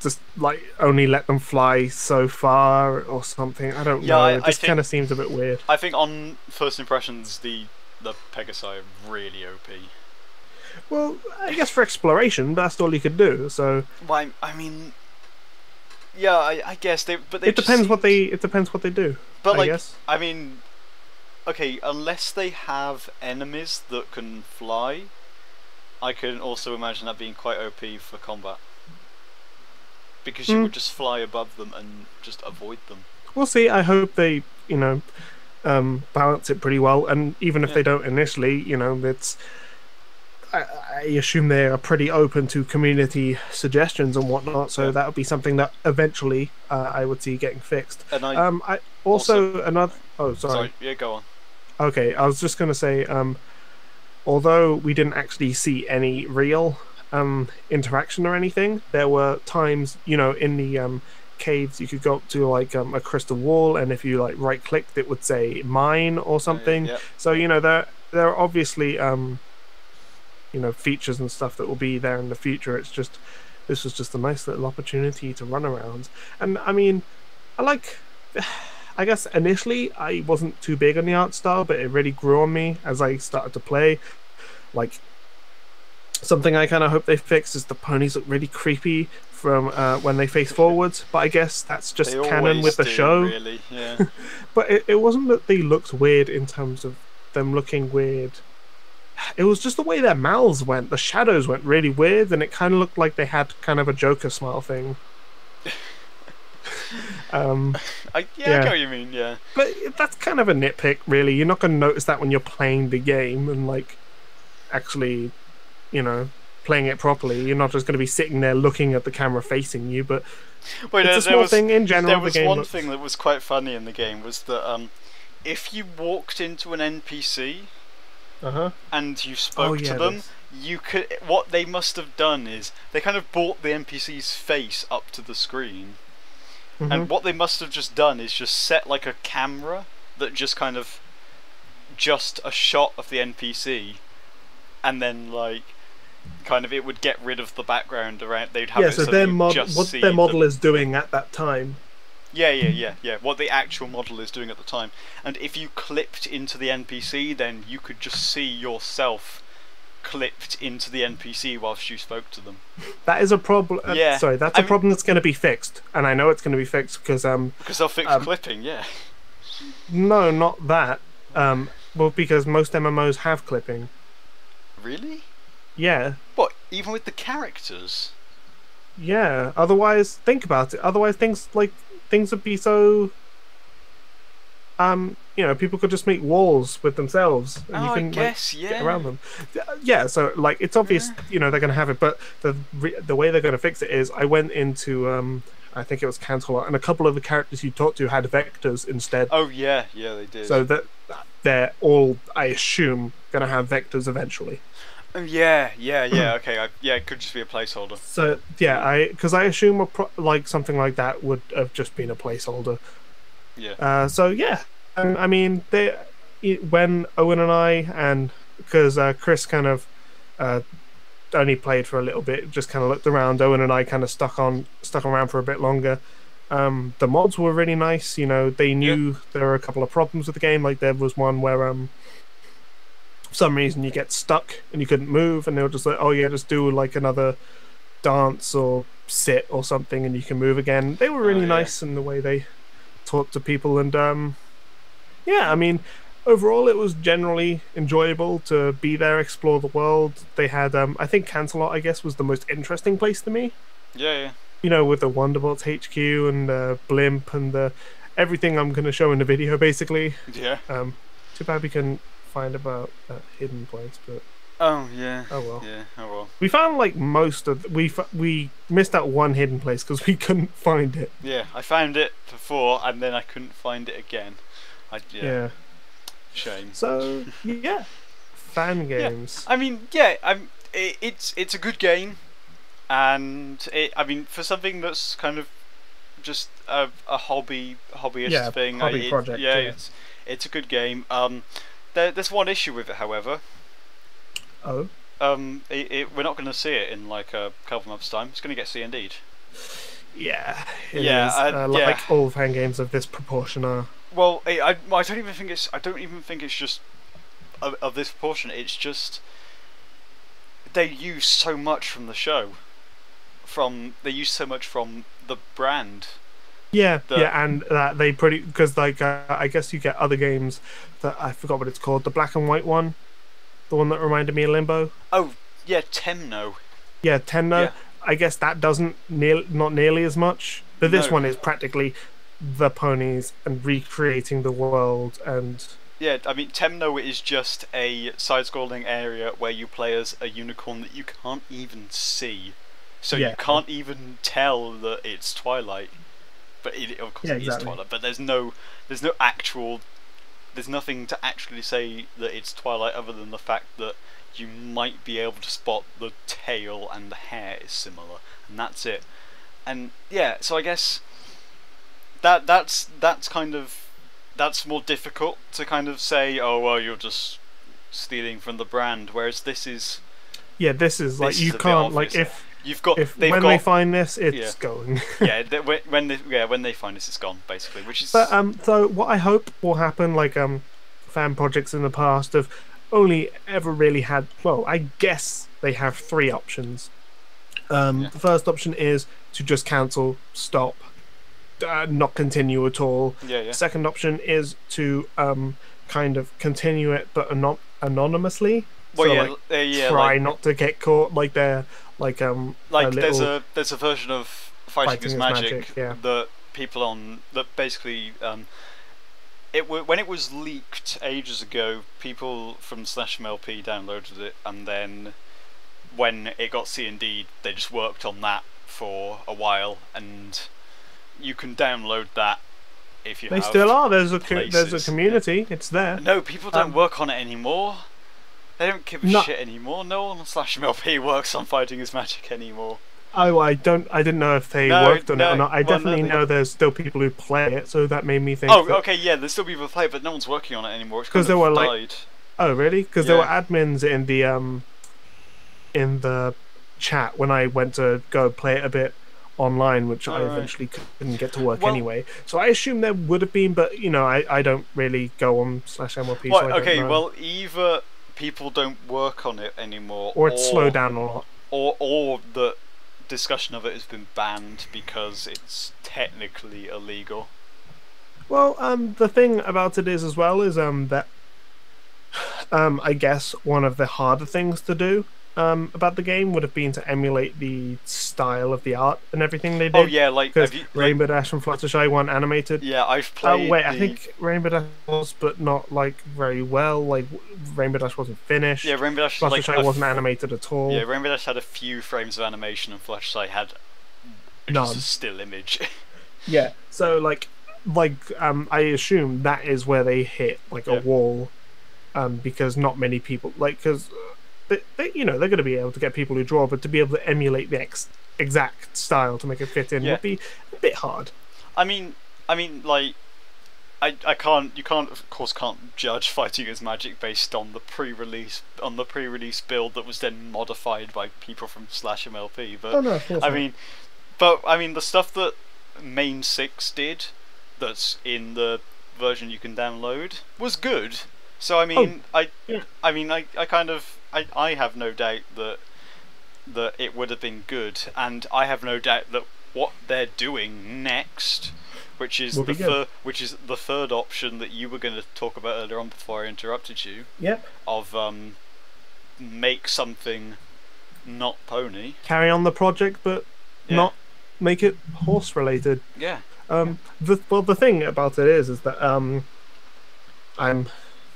just, like, only let them fly so far or something. I don't know. It just kind of seems a bit weird. I think on first impressions, the Pegasi are really OP. Well, I guess for exploration, that's all you could do, so... Well, I mean... Yeah, I guess but it depends what they do. But like, I mean, okay, unless they have enemies that can fly, I can also imagine that being quite OP for combat, because you would just fly above them and just avoid them. We'll see. I hope they, you know, balance it pretty well. And even if they don't initially, you know, it's. I assume they are pretty open to community suggestions and whatnot, so that would be something that eventually I would see getting fixed. And I also another. Oh, sorry. Yeah, go on. Okay, I was just going to say, although we didn't actually see any real interaction or anything, there were times, you know, in the caves you could go up to, like, a crystal wall, and if you, like, right-clicked, it would say mine or something. So, you know, there are obviously. You know, features and stuff that will be there in the future. It's just, this was just a nice little opportunity to run around. And I mean, I guess initially I wasn't too big on the art style, but it really grew on me as I started to play. Like, something I kind of hope they fix is the ponies look really creepy from when they face forwards, but I guess that's just canon with the show. Really, yeah. But it wasn't that they looked weird in terms of them looking weird. It was just the way their mouths went. The shadows went really weird, and it kind of looked like they had kind of a Joker smile thing. I get what you mean, yeah. But that's kind of a nitpick, really. You're not going to notice that when you're playing the game and, like, actually, you know, playing it properly. You're not just going to be sitting there looking at the camera facing you, but it's a small thing in general. There was one thing that was quite funny in the game was that if you walked into an NPC... and you spoke to them, you could. What they must have done is they kind of brought the NPC's face up to the screen, and what they must have just done is just set like a camera that just kind of just a shot of the NPC, and then like kind of it would get rid of the background around. They'd have so their model is doing at that time. Yeah. What the actual model is doing at the time. And if you clipped into the NPC, then you could just see yourself clipped into the NPC whilst you spoke to them. That is a problem. Sorry, that's a problem that's going to be fixed. And I know it's going to be fixed because they'll fix clipping, yeah. No, not that. Well, because most MMOs have clipping. Really? Yeah. What, even with the characters? Yeah. Otherwise, think about it. Otherwise, things like... things would be so, you know, people could just make walls with themselves, and you can get around them. Yeah, so like it's obvious, you know, they're going to have it, but the way they're going to fix it is I went into, I think it was Cancel, and a couple of the characters you talked to had vectors instead. Oh yeah, they did. So that they're all, I assume, going to have vectors eventually. Yeah. Okay, it could just be a placeholder. So yeah, because I assume like something like that would have just been a placeholder. Yeah. So yeah, I mean, when Owen and I, and because Chris kind of only played for a little bit, just kind of looked around. Owen and I kind of stuck around for a bit longer. The mods were really nice. You know, they knew there were a couple of problems with the game. Like there was one where for some reason you get stuck and you couldn't move, and they were just like, oh yeah, just do like another dance or sit or something and you can move again. They were really nice in the way they talked to people, and yeah, I mean, overall it was generally enjoyable to be there, explore the world. They had I think Canterlot, I guess, was the most interesting place to me. Yeah. You know, with the Wonderbolts HQ and the blimp and the everything I'm going to show in the video, basically. Yeah. Too bad we couldn't find about that hidden place, but oh well. We found like most of we missed out one hidden place because we couldn't find it. Yeah, I found it before and then I couldn't find it again. Yeah. Shame. So yeah, fan games. Yeah. I mean, yeah, it's a good game, and I mean, for something that's kind of just a hobbyist thing. Hobby project. It's a good game. There's one issue with it, however. Oh. We're not going to see it in like a couple months' time. It's going to get C&D'd. Yeah. Like all fan games of this proportion are. Well, I don't even think it's. I don't even think it's just of this proportion. It's just they use so much from the show. They use so much from the brand. Yeah, and that they pretty because like I guess you get other games that I forgot what it's called, the black and white one, the one that reminded me of Limbo. Oh yeah, Temnu. Yeah, Temnu. Yeah. I guess that doesn't not nearly as much, but this one is practically the ponies and recreating the world and. Yeah, I mean, Temnu is just a side-scrolling area where you play as a unicorn that you can't even see, so you can't even tell that it's Twilight. But of course it is Twilight. But there's nothing to actually say that it's Twilight other than the fact that you might be able to spot the tail and the hair is similar, and that's it. And yeah, so I guess that's more difficult to kind of say. Oh well, you're just stealing from the brand. Whereas this is. Yeah, this is like you can't like if. You've got when they find this, it's gone. When they find this, it's gone basically. Which is but so what I hope will happen, like fan projects in the past have only ever really had. Well, I guess they have three options. The first option is to just cancel, stop, not continue at all. Yeah. Second option is to kind of continue it, but anonymously. Well, so, try not to get caught. Like they're there's a version of Fighting Is Magic that people on that basically when it was leaked ages ago, people from /MLP downloaded it, and then when it got C&D, they just worked on that for a while, and you can download that. If you there's a community. Yeah. It's there. No, people don't work on it anymore. They don't give a shit anymore. No one on /MLP works on Fighting Is Magic anymore. Oh, I didn't know if they worked on it or not. I definitely know there's still people who play it, so that made me think. Oh, okay, yeah, there's still people who play it, but no one's working on it anymore. Because there were died. Oh, really? Because there were admins in the chat when I went to go play it a bit online, which I eventually couldn't get to work anyway. So I assume there would have been, but you know, I don't really go on /MLP. Well, so okay, well, either. People don't work on it anymore, or it's slowed down a lot, or the discussion of it has been banned because it's technically illegal. Well, the thing about it is as well is that I guess one of the harder things to do about the game would have been to emulate the style of the art and everything they did. Oh yeah, like Rainbow Dash and Fluttershy weren't animated. Yeah, I've played. Oh wait, I think Rainbow Dash was, but not like very well. Like Rainbow Dash wasn't finished. Yeah, Rainbow Dash. Fluttershy wasn't animated at all. Yeah, Rainbow Dash had a few frames of animation, and Fluttershy had just a still image. Yeah, so like I assume that is where they hit like a wall, because not many people because. They, you know, they're going to be able to get people who draw, but to be able to emulate the exact style to make it fit in would be a bit hard. I mean, like, I can't. You can't, of course, can't judge Fighting Is Magic based on the pre-release build that was then modified by people from /MLP. But I mean, the stuff that Mane6 did, that's in the version you can download, was good. So I mean, I have no doubt that that it would have been good, and I have no doubt that what they're doing next, which is the third option that you were going to talk about earlier on before I interrupted you. Yep. Of make something not pony. Carry on the project, but not make it horse related. Yeah. The thing about it is that I'm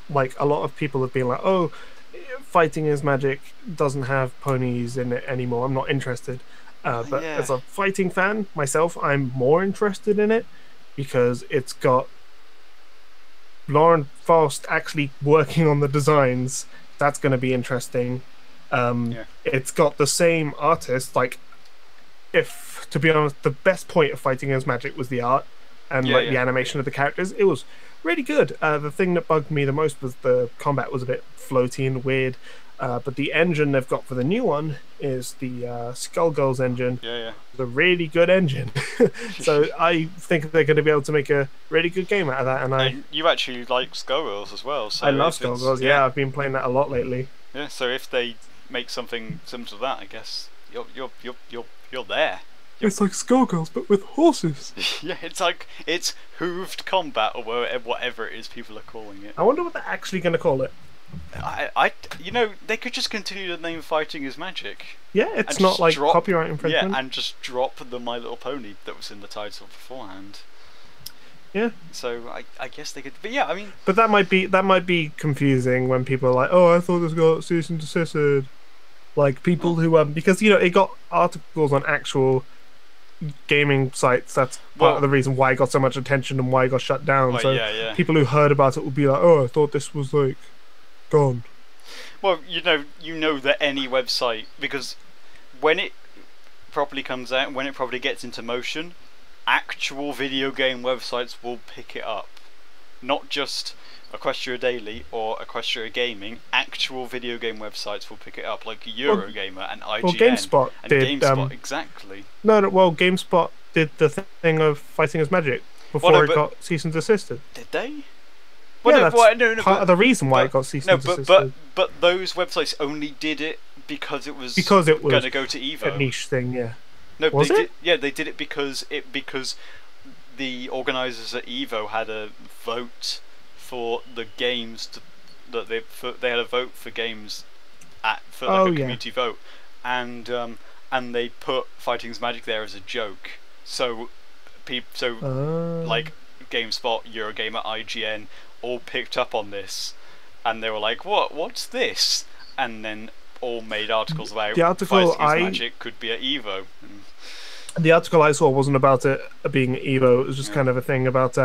like, a lot of people have been like, oh, Fighting Is Magic doesn't have ponies in it anymore, I'm not interested. But as a fighting fan myself, I'm more interested in it because it's got Lauren Faust actually working on the designs. That's going to be interesting. It's got the same artist. Like, if to be honest, the best point of Fighting Is Magic was the art and the animation of the characters. It was really good. The thing that bugged me the most was the combat was a bit floaty and weird. But the engine they've got for the new one is the Skullgirls engine. It's a really good engine. So I think they're going to be able to make a really good game out of that. And you actually like Skullgirls as well. So I love Skullgirls, I've been playing that a lot lately. Yeah, so if they make something similar to that, I guess you're there. It's like Skullgirls, but with horses. Yeah, it's like, it's hooved combat or whatever it is people are calling it. I wonder what they're actually going to call it. You know, they could just continue to name Fighting Is Magic. Yeah, it's not like copyright infringement. Yeah, and just drop the My Little Pony that was in the title beforehand. Yeah. So I guess they could, but yeah, I mean. But that might be confusing when people are like, oh, I thought this got cease and desisted. Like people who because you know it got articles on actual gaming sites. That's part of the reason why it got so much attention and why it got shut down. Well, so people who heard about it would be like, oh, I thought this was like gone. Well, you know that any website, because when it properly comes out, when it properly gets into motion, actual video game websites will pick it up. Not just Equestria Daily or Equestria Gaming, actual video game websites will pick it up, like Eurogamer and IGN. Well, GameSpot and did. GameSpot, exactly. No, well, GameSpot did the thing of Fighting Is Magic before it got cease and desisted. Did they? Well, yeah, that's part of the reason why it got cease and desisted. But those websites only did it because it was going to go to Evo. A niche thing, yeah. No, was it? They did it because the organisers at Evo had a vote for the games they had a vote for games for a community vote, and they put Fighting Is Magic there as a joke. So like GameSpot, Eurogamer, IGN all picked up on this, and they were like, what's this? And then all made articles about Fighting Is Magic could be at Evo. The article I saw wasn't about it being Evo. It was just kind of a thing about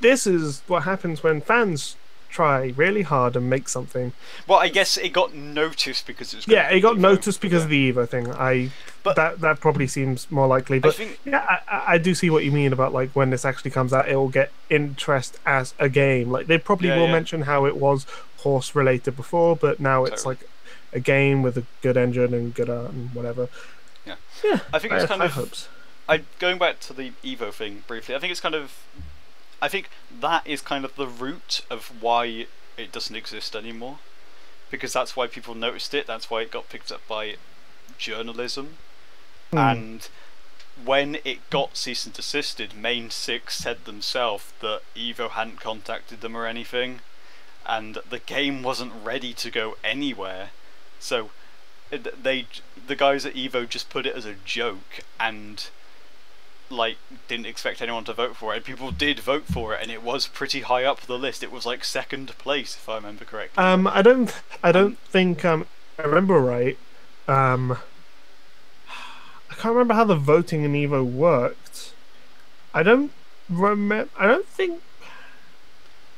this is what happens when fans try really hard and make something. Well, I guess it got noticed because it was. Yeah, it got noticed because of the Evo thing. That probably seems more likely. But I do see what you mean about like when this actually comes out, it will get interest as a game. Like they probably will mention how it was horse related before, but now it's like a game with a good engine and good art and whatever. Yeah, I think it's kind of. Going back to the Evo thing briefly, I think it's kind of. I think that is kind of the root of why it doesn't exist anymore, because that's why people noticed it. That's why it got picked up by journalism, and when it got cease and desisted, Mane6 said themselves that Evo hadn't contacted them or anything, and the game wasn't ready to go anywhere. So the guys at Evo just put it as a joke and. Like didn't expect anyone to vote for it. People did vote for it, and it was pretty high up the list. It was like second place, if I remember correctly. I don't think I remember right. I can't remember how the voting in Evo worked. I don't think.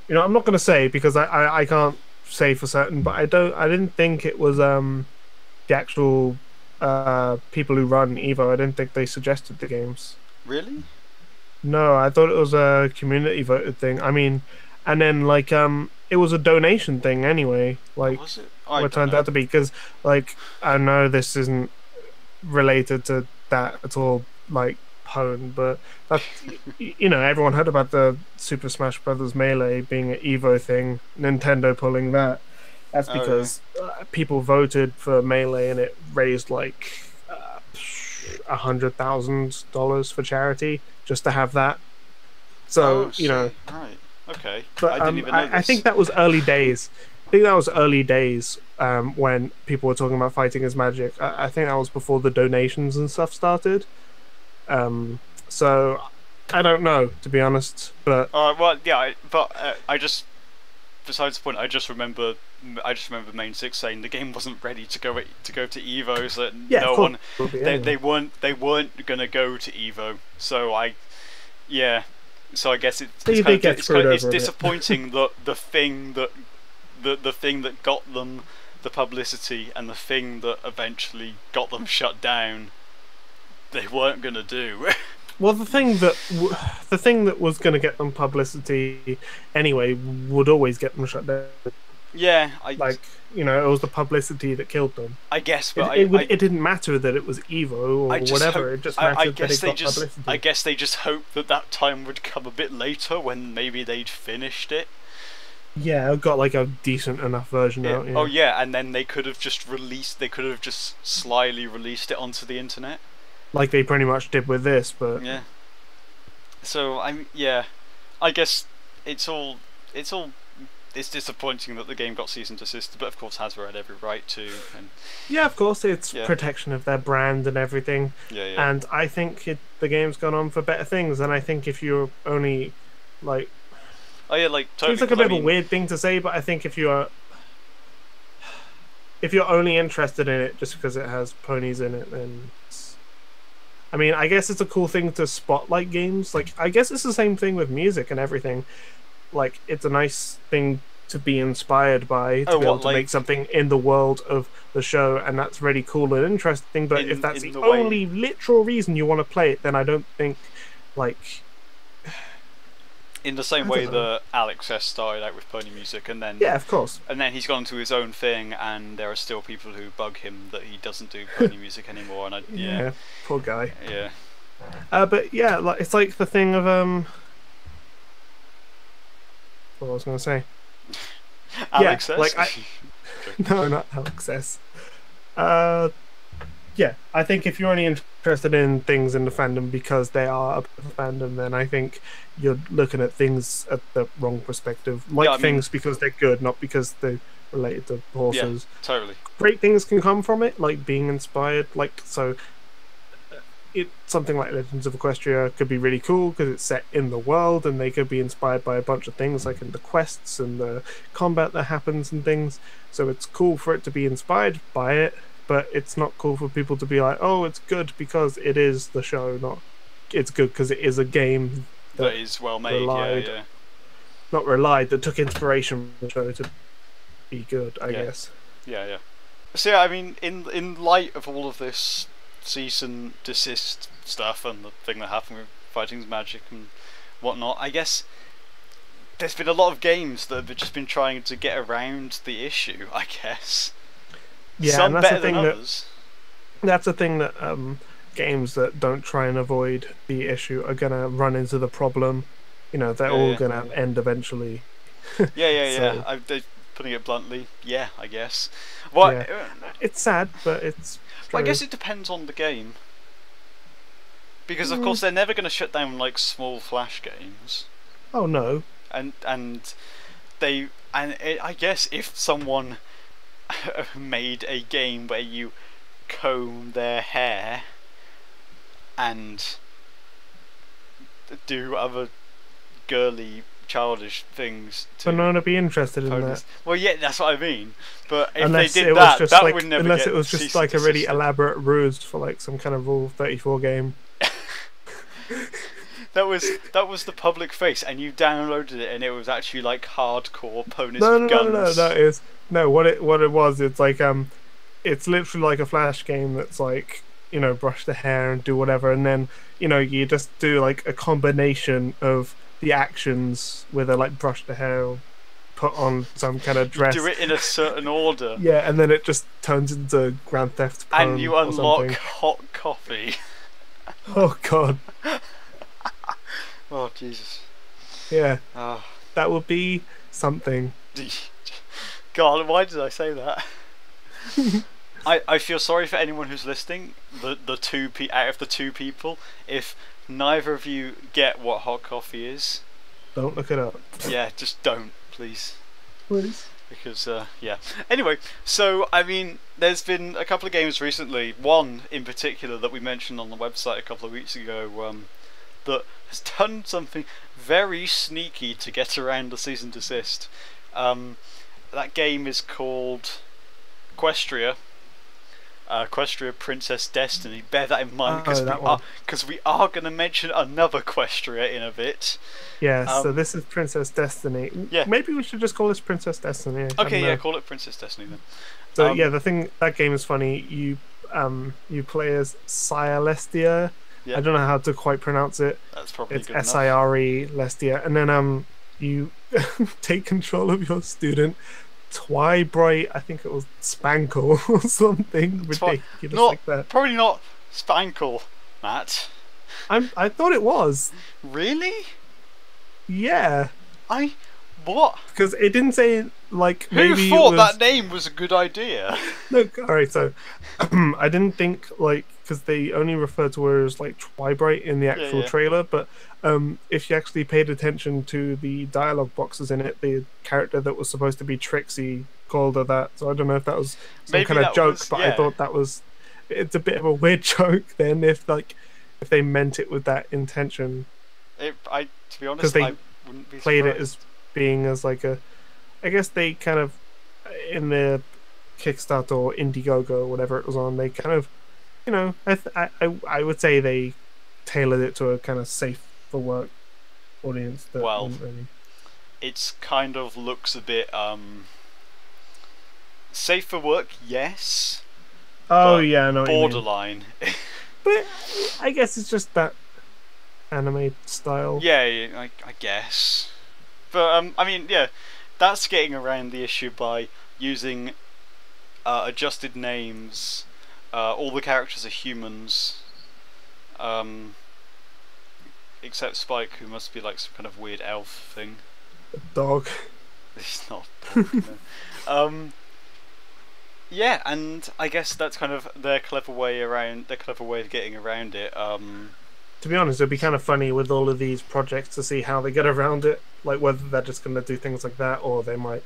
You know, I'm not going to say because I can't say for certain, but I didn't think it was the actual people who run Evo. I didn't think they suggested the games. Really? No, I thought it was a community voted thing. I mean, and then like it was a donation thing anyway. Like was it? What turned out to be because like I know this isn't related to that at all, like Pwn, but that's, you know, everyone heard about the Super Smash Brothers Melee being an Evo thing, Nintendo pulling that, That's because people voted for Melee and it raised like $100,000 for charity just to have that. So you know, right? Okay, but I didn't even know this. I think that was early days. I think that was early days when people were talking about Fighting Is Magic. I think that was before the donations and stuff started. So I don't know, to be honest. But well, yeah, but I just, besides the point, I just remember Mane6 saying the game wasn't ready to go to Evo, so yeah, no one they weren't gonna go to Evo. So I guess it's disappointing that the thing that got them the publicity and the thing that eventually got them shut down, they weren't gonna do. Well, the thing that was gonna get them publicity anyway would always get them shut down. Yeah, like, you know, it was the publicity that killed them, I guess. But it didn't matter that it was Evo or whatever. It just mattered that it got publicity. I guess they just hoped that that time would come a bit later when maybe they'd finished it. Yeah, got like a decent enough version out. Yeah. Oh yeah, and then they could have just released. They could have just slyly released it onto the internet, like they pretty much did with this. But yeah, so I guess it's all. It's disappointing that the game got cease and desist, but of course Hasbro had every right to. And yeah, of course, it's protection of their brand and everything. Yeah, yeah. And I think the game's gone on for better things, and I think if you're only like, totally, it's like a bit of a weird thing to say, but I think if you're only interested in it just because it has ponies in it, then it's... I mean, I guess it's a cool thing to spotlight games. Like, I guess it's the same thing with music and everything. Like, it's a nice thing to be inspired by, to be able to make something in the world of the show, and that's really cool and interesting. But if that's the only literal reason you want to play it, then I don't think, like, in the same way that Alex S started out with pony music, and then of course, and then he's gone to his own thing, and there are still people who bug him that he doesn't do pony music anymore. And yeah, poor guy. Yeah, but yeah, like, it's like the thing of what I was going to say. Alex S? Like no, not Alex S. Yeah, I think if you're only interested in things in the fandom because they are a fandom, then I think you're looking at things at the wrong perspective. Like, things because they're good, not because they're related to horses. Yeah, totally. Great things can come from it, like being inspired. Like, so something like Legends of Equestria could be really cool because it's set in the world, and they could be inspired by a bunch of things, like in the quests and the combat that happens and things. So it's cool for it to be inspired by it, but it's not cool for people to be like, oh, it's good because it is the show, not it's good because it is a game that is well made. That took inspiration from the show to be good, I guess. Yeah, yeah. So yeah, I mean, in light of all of this cease and desist stuff and the thing that happened with Fighting Is Magic and whatnot, I guess there's been a lot of games that have just been trying to get around the issue, I guess. Yeah, some better than others. That's the thing that games that don't try and avoid the issue are going to run into the problem. You know, they're all going to end eventually. So. Putting it bluntly, I guess. It's sad, but it's true. I guess it depends on the game, because of course they're never going to shut down like small Flash games. Oh no. And I guess if someone made a game where you comb their hair and do other girly, childish things, but no one would be interested in that. Well, yeah, that's what I mean. But if they did that, that would never get. Unless it was just like a really elaborate ruse for like some kind of Rule 34 game. that was the public face, and you downloaded it, and it was actually like hardcore ponies with guns. What it was, it's like it's literally like a Flash game that's like, you know, brush the hair and do whatever, and then, you know, you just do like a combination of the actions where they like brush the hair or put on some kind of dress. You do it in a certain order. Yeah, and then it just turns into Grand Theft Pwn, and you unlock hot coffee. Oh god. Oh Jesus. Yeah. That would be something. God, why did I say that? I feel sorry for anyone who's listening, the two out of the two people, if neither of you get what hot coffee is. Don't look it up. Yeah, just don't, please. Please. Because, yeah. Anyway, so, I mean, there's been a couple of games recently, one in particular that we mentioned on the website a couple of weeks ago, that has done something very sneaky to get around the cease and desist. That game is called Equestria. Equestria Princess Destiny. Bear that in mind, because we are going to mention another Equestria in a bit. Yeah, so this is Princess Destiny. Yeah. Maybe we should just call this Princess Destiny. Okay, yeah, call it Princess Destiny then. So yeah, that game is funny. You play as Celestia. Yeah. I don't know how to quite pronounce it. That's probably good enough. It's S-I-R-E Lestia, and then you take control of your student. Twibright, I think it was Spankle or something ridiculous like that. Probably not Spankle, Matt. I thought it was. Really? Yeah. What? Because it didn't say like. Who thought that name was a good idea? No, all right. So I didn't think like because they only referred to her as like Twibright in the actual trailer, but if you actually paid attention to the dialogue boxes in it, the character that was supposed to be Trixie called her that. So I don't know if that was some kind of joke, but I thought that was. It's a bit of a weird joke then if they meant it with that intention. To be honest, because they wouldn't be played it as. Being as like a, I guess they kind of in the Kickstarter or Indiegogo or whatever it was on, they kind of, you know, I would say they tailored it to a kind of safe for work audience. That it's kind of looks a bit safe for work, yes. Oh yeah, no, borderline. But I guess it's just that anime style. Yeah, I guess. But I mean, yeah, that's getting around the issue by using adjusted names. All the characters are humans, except Spike, who must be like some kind of weird elf thing. A dog. It's not a dog, no. Yeah, and I guess that's kind of their clever way around. Their clever way of getting around it. To be honest, it'd be kind of funny with all of these projects to see how they get around it, like whether they're just going to do things like that, or they might.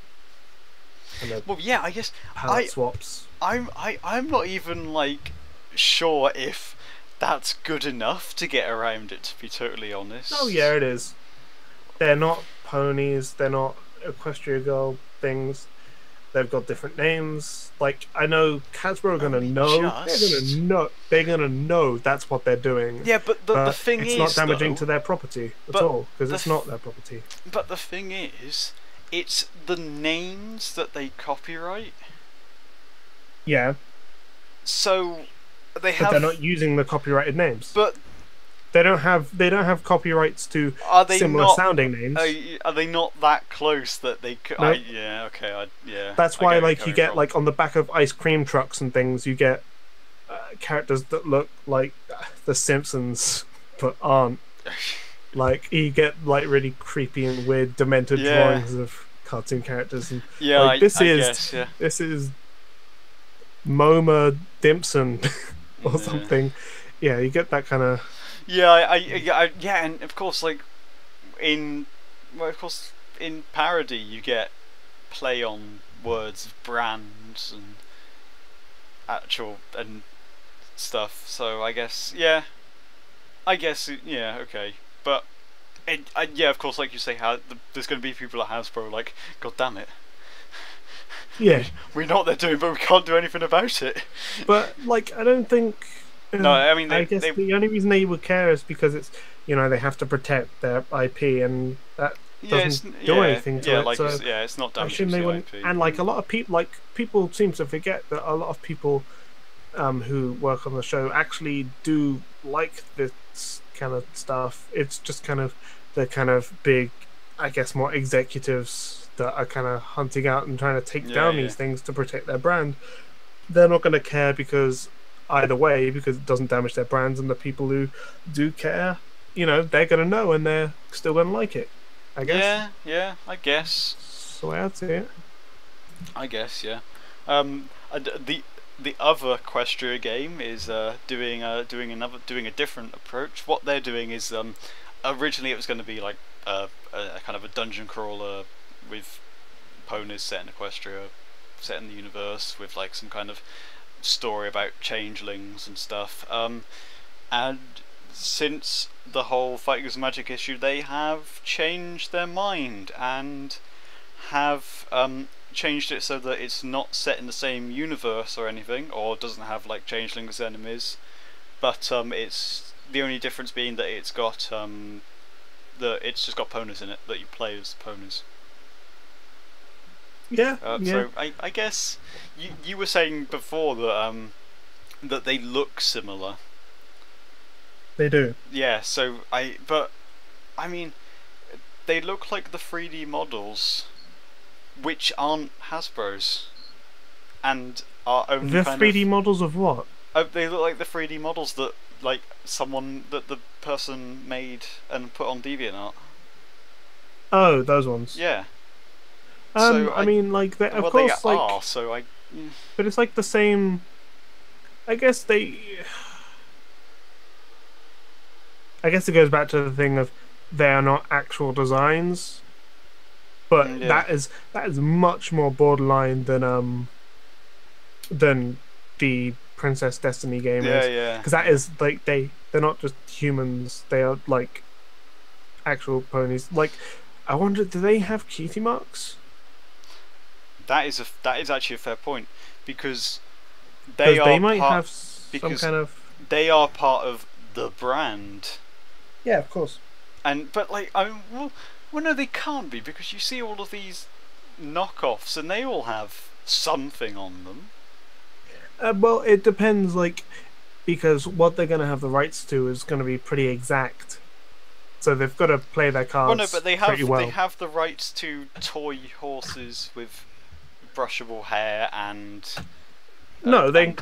Well, yeah, I guess palette swaps. I'm not even like sure if that's good enough to get around it. To be totally honest. Oh yeah, it is. They're not ponies. They're not Equestria Girl things. They've got different names. Like I know Hasbro are gonna know. They're gonna know. They're gonna know that's what they're doing. Yeah, but the thing is, it's not damaging to their property at all because it's not their property. But the thing is, it's the names that they copyright. Yeah. So they have. But they're not using the copyrighted names. But they don't have. They don't have copyrights to similar sounding names. Are they not that close that they? Could, no. Yeah. Okay. Yeah. That's why, like, you get from. Like on the back of ice cream trucks and things, you get characters that look like the Simpsons but aren't. Like you get like really creepy and weird, demented drawings of cartoon characters. And, yeah. Like, this is Moma Dimpson or something. Yeah. You get that kind of. Yeah, yeah, and of course, like in parody, you get play on words of brands and actual and stuff. So I guess, okay, but yeah, of course, like you say, there's going to be people at Hasbro like, God damn it. Yeah, we know what they're doing, but we can't do anything about it. But like, I don't think. No, I mean, I guess the only reason they would care is because it's, you know, they have to protect their IP, and that doesn't do anything to it. Like, so it's not damaging to the IP. And like a lot of people, like people seem to forget that a lot of people who work on the show actually do like this kind of stuff. It's just kind of the kind of big, I guess, more executives that are kind of hunting out and trying to take down these things to protect their brand. They're not going to care because. Either way, because it doesn't damage their brands, and the people who do care, you know, they're gonna know and they're still gonna like it. I guess. Yeah, I guess. So that's it. I guess, yeah. The other Equestria game is doing a different approach. What they're doing is originally it was going to be like a kind of a dungeon crawler with ponies set in Equestria, set in the universe, with like some kind of story about changelings and stuff. And since the whole Fighting Is Magic issue, they have changed their mind and have changed it so that it's not set in the same universe or anything, or doesn't have like changelings as enemies, but it's the only difference being that it's got it's just got ponies in it that you play as ponies. Yeah. Yeah. So I guess you were saying before that that they look similar. They do. Yeah. So I mean, they look like the 3D models, which aren't Hasbro's, and are only the 3D models of what? They look like the 3D models that like someone that the person made and put on DeviantArt. Oh, those ones. Yeah. So I mean, like, of course, like, are, so I. But it's like the same. I guess they. I guess it goes back to the thing of they are not actual designs, but yeah. that is much more borderline than the Princess Destiny game is. Yeah. Because that is like they're not just humans; they are like actual ponies. Like, I wonder, do they have cutie marks? That is actually a fair point, because they are part of the brand. Yeah, of course. But like, I mean, well, no, they can't be, because you see all of these knockoffs, and they all have something on them. Well, it depends, like, because what they're going to have the rights to is going to be pretty exact. So they've got to play their cards. Well, no, but they have the rights to toy horses with brushable hair and no, like,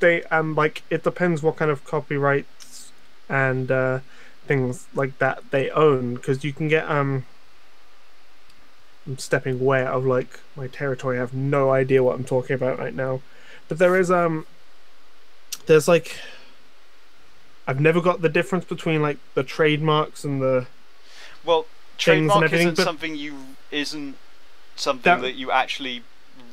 it depends what kind of copyrights and things like that they own, because you can get I'm stepping way out of like my territory. I have no idea what I'm talking about right now, but there is there's like, I've never got the difference between like the trademarks and the trademark isn't something that you actually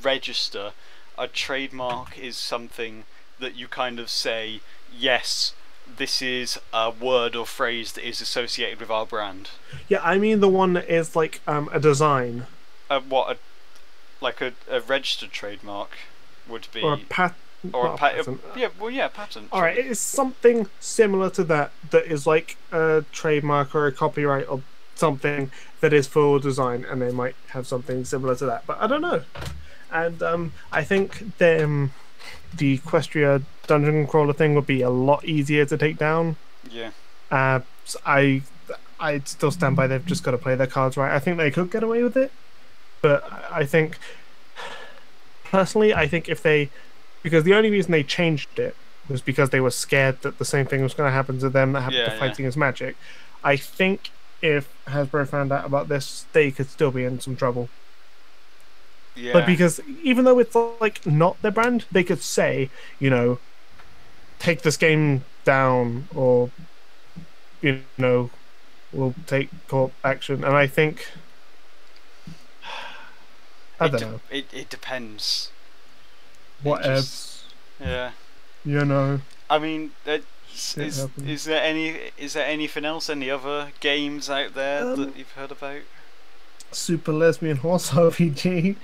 register. A trademark is something that you kind of say, yes, this is a word or phrase that is associated with our brand. Yeah, I mean the one that is like a design. Like a registered trademark would be, or a patent. Patent. All right, it is something similar to that. That is like a trademark or a copyright or something that is for design, and they might have something similar to that, but I don't know. And I think the Equestria dungeon crawler thing would be a lot easier to take down. Yeah. So I'd still stand by. They've just got to play their cards right. I think they could get away with it, but I think personally, I think if they, because the only reason they changed it was because they were scared that the same thing was going to happen to them that happened to Fighting Is Magic. I think if Hasbro found out about this, they could still be in some trouble. Yeah. But because even though it's like not their brand, they could say, you know, take this game down, or you know, we'll take court action. And I think I don't know. It depends. Yeah. You know. I mean, is there anything else? Any other games out there that you've heard about? Super Lesbian Horse RPG.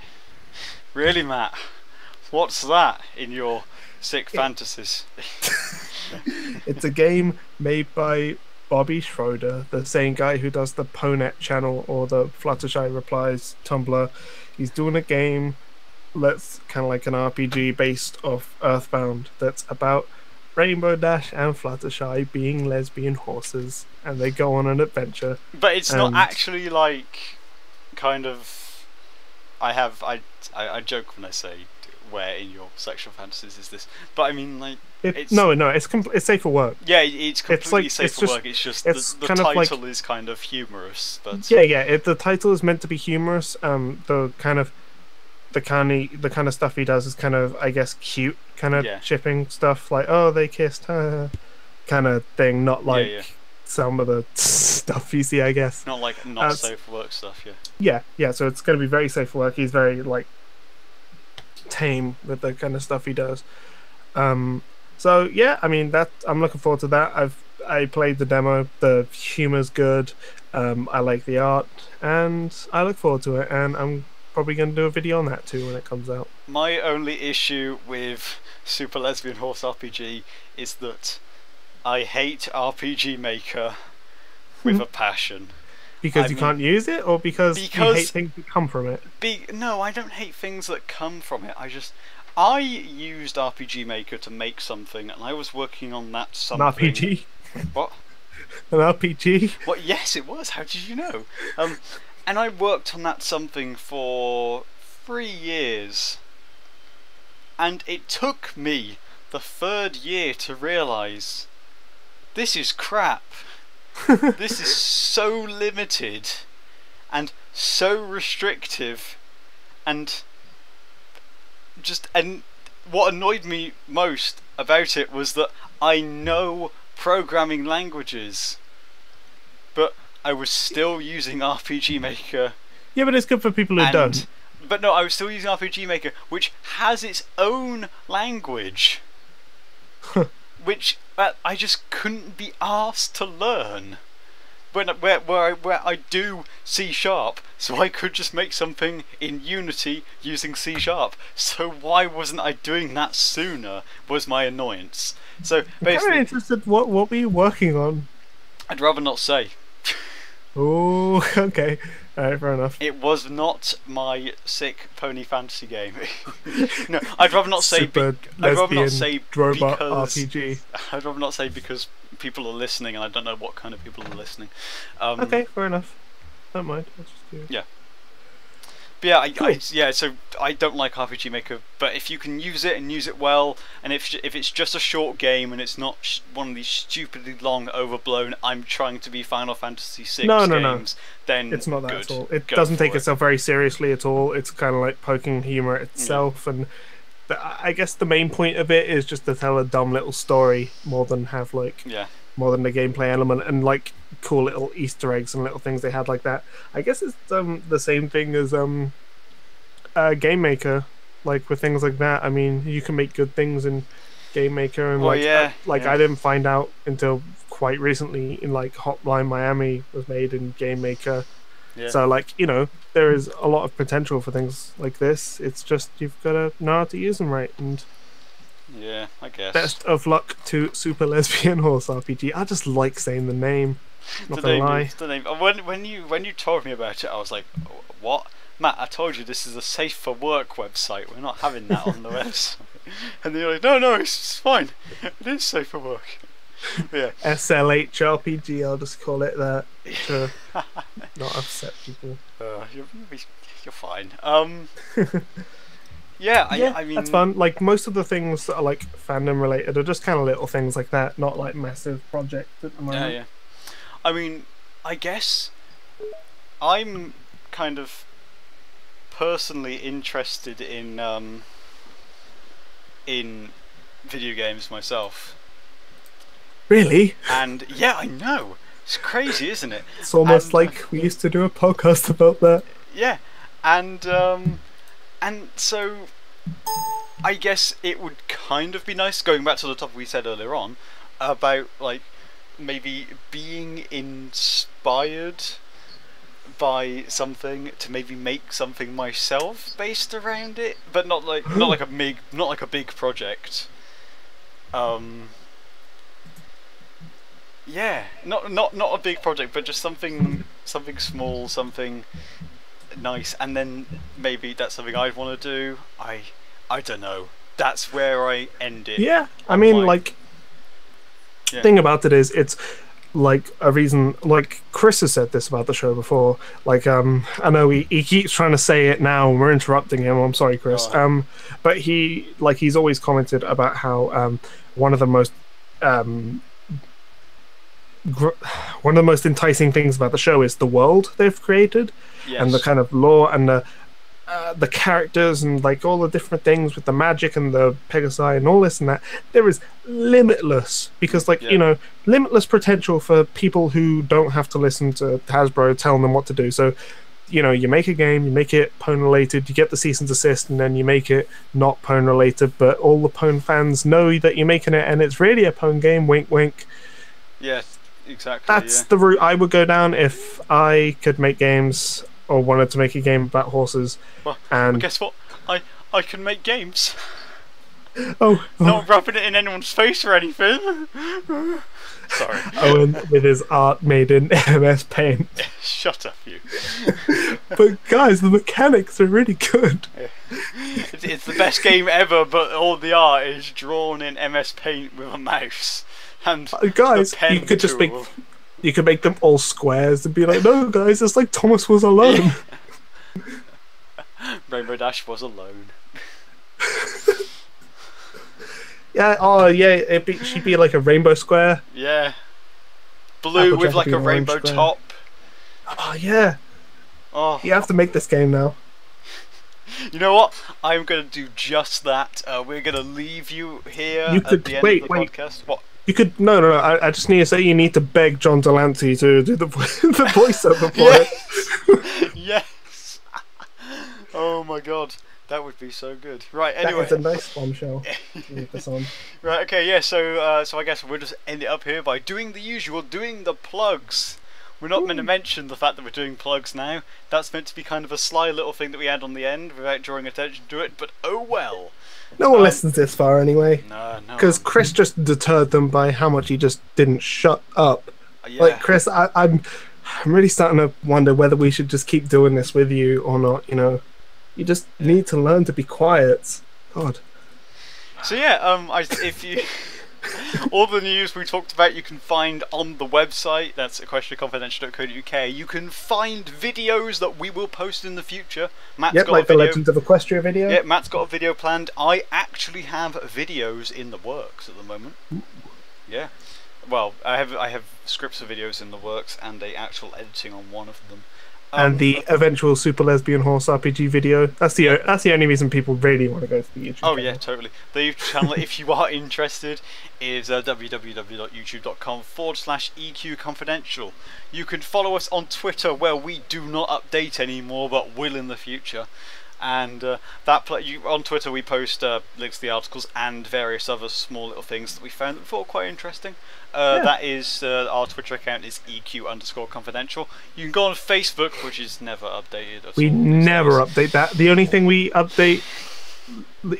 Really, Matt? What's that in your sick fantasies? It's a game made by Bobby Schroeder, the same guy who does the Ponet channel or the Fluttershy Replies Tumblr. He's doing a game that's kind of like an RPG based off Earthbound that's about Rainbow Dash and Fluttershy being lesbian horses, and they go on an adventure. But it's not actually like kind of... I joke when I say where in your sexual fantasies is this, but I mean like it's safe for work. Yeah, it's completely safe for work. It's just the title is kind of humorous. But the title is meant to be humorous. The kind of the kind of stuff he does is kind of, I guess, cute kind of shipping stuff, like, oh, they kissed her kind of thing, not like some of the stuff you see, I guess. Not like not safe for work stuff, yeah, so it's going to be very safe for work. He's very, like, tame with the kind of stuff he does. So, yeah, I mean, that I'm looking forward to that. I played the demo. The humor's good. I like the art, and I look forward to it, and I'm probably going to do a video on that too when it comes out. My only issue with Super Lesbian Horse RPG is that I hate RPG Maker with a passion. Because you can't use it, or because you hate things that come from it? No, I don't hate things that come from it. I used RPG Maker to make something, and I was working on that something. An RPG? What? An RPG? What? Yes, it was. How did you know? And I worked on that something for 3 years, and it took me the third year to realise this is crap. This is so limited and so restrictive, and what annoyed me most about it was that I know programming languages, but I was still using RPG Maker. Yeah, but it's good for people who don't. But no, I was still using RPG Maker, which has its own language. Which I just couldn't be arsed to learn. Where I do C#, so I could just make something in Unity using C#. So why wasn't I doing that sooner? Was my annoyance. So basically, I'm kind of interested. What were you working on? I'd rather not say. Oh, okay. Alright, fair enough. It was not my Sick Pony Fantasy game. No, I'd rather not say. I'd rather not say robot RPG. I'd rather not say because people are listening, and I don't know what kind of people are listening. Okay, fair enough. Don't mind. I'll just do it. Yeah. But yeah, cool. So I don't like RPG Maker, but if you can use it and use it well, and if it's just a short game and it's not one of these stupidly long, overblown, I'm trying to be Final Fantasy VI games, then it's not that at all. It doesn't take itself very seriously at all. It's kind of like poking humor at itself, and I guess the main point of it is just to tell a dumb little story more than have more than the gameplay element, and like cool little Easter eggs and little things they had like that. I guess it's the same thing as Game Maker, like with things like that. I mean, you can make good things in Game Maker, and I didn't find out until quite recently in like Hotline Miami was made in Game Maker. Yeah. So like, you know, there is a lot of potential for things like this. It's just you've got to know how to use them right. And yeah, I guess. Best of luck to Super Lesbian Horse RPG. I just like saying the name. Not gonna lie. The name. When you told me about it, I was like, what? Matt, I told you this is a safe for work website. We're not having that on the website. And then you're like, no, it's fine. It is safe for work. Yeah. SLH RPG. I'll just call it that to not upset people. You're fine. Yeah, I mean, that's fun. Like most of the things that are like fandom related are just kind of little things like that, not like massive projects at the moment. Yeah. I mean, I guess I'm kind of personally interested in video games myself. Really? And yeah, I know. It's crazy, isn't it? It's almost like we used to do a podcast about that. Yeah, and so I guess it would kind of be nice, going back to the topic we said earlier on, about like maybe being inspired by something to maybe make something myself based around it, but not like a big project. Yeah, not a big project, but just something small, something nice, and then maybe that's something I'd want to do. I don't know. That's where I end it. Yeah, I mean, like, the thing about it is, it's like a reason. Like Chris has said this about the show before. Like, I know he keeps trying to say it now, and we're interrupting him. I'm sorry, Chris. But he's always commented about how one of the most enticing things about the show is the world they've created, and the kind of lore and the the characters and like all the different things with the magic and the Pegasi and all this and that, there is limitless, because like, you know, limitless potential for people who don't have to listen to Hasbro telling them what to do. So, you know, you make a game, you make it Pwn related, you get the cease and desist, and then you make it not Pwn related, but all the Pwn fans know that you're making it and it's really a Pwn game, wink wink. Yes, exactly. That's the route I would go down if I could make games or wanted to make a game about horses. Well, and guess what? I can make games. Oh, not rubbing it in anyone's face or anything. Sorry. Owen with his art made in MS Paint. Shut up, you. But guys, the mechanics are really good. It's the best game ever, but all the art is drawn in MS Paint with a mouse and guys, you could just make, you could make them all squares and be like, no guys, it's like Thomas Was Alone. Rainbow Dash Was Alone. Yeah, oh yeah, it'd be, she'd be like a rainbow square. Yeah. Blue Applejack with like a rainbow square. Top. Oh yeah. Oh. You have to make this game now. You know what? I'm gonna do just that. We're gonna leave you here at the end of the podcast. What? You could no. I just need to say you need to beg John Delancey to do the voiceover for it. Yes. Oh my god. That would be so good. Right, anyway. That was a nice bombshell. Right, okay, yeah, so I guess we'll just end it up here by doing the usual, doing the plugs. We're not meant to mention the fact that we're doing plugs now. That's meant to be kind of a sly little thing that we add on the end without drawing attention to it, but oh well. No one listens this far anyway. No, no. Because Chris just deterred them by how much he just didn't shut up. Yeah. Like, Chris, I'm really starting to wonder whether we should just keep doing this with you or not, you know. You just need to learn to be quiet. God. So yeah, if you all the news we talked about, you can find on the website. That's EquestriaConfidential.co.uk. You can find videos that we will post in the future. Matt's got like a video. The Legends of Equestria video. Yeah, Matt's got a video planned. I actually have videos in the works at the moment. Ooh. Yeah. Well, I have scripts of videos in the works and a actual editing on one of them. And the eventual Super Lesbian Horse RPG video. That's the only reason people really want to go to the YouTube channel. Yeah, totally. The YouTube channel, if you are interested, is www.youtube.com/EQConfidential. You can follow us on Twitter, where we do not update anymore, but will in the future. And on Twitter we post links to the articles and various other small little things that we found that we thought quite interesting. That is our Twitter account is EQ_confidential. You can go on Facebook, which is never updated at all. We never update that. The only thing we update,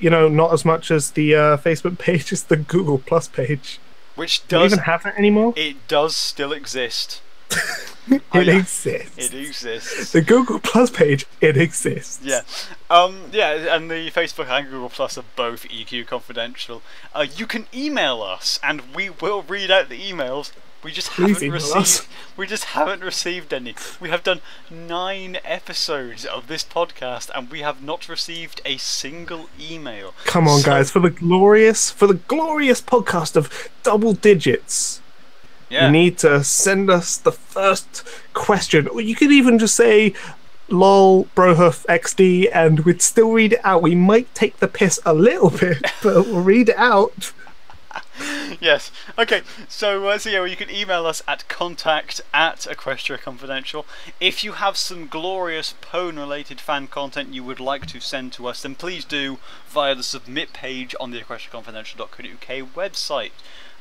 you know, not as much as the Facebook page, is the Google+ page, which doesn't even have that anymore. It does still exist. It exists. The Google+ page, it exists. Yeah, yeah, and the Facebook and Google+ are both EQ Confidential. You can email us, and we will read out the emails. We just haven't received. We just haven't received any. We have done 9 episodes of this podcast, and we have not received a single email. Come on, guys, for the glorious podcast of double digits. Yeah. You need to send us the first question. Or you could even just say lol, brohoof, XD, and we'd still read it out. We might take the piss a little bit, but we'll read it out. Yes. Okay, so yeah, you can email us at contact@EquestriaConfidential. If you have some glorious Pwn-related fan content you would like to send to us, then please do via the submit page on the EquestriaConfidential.co.uk website.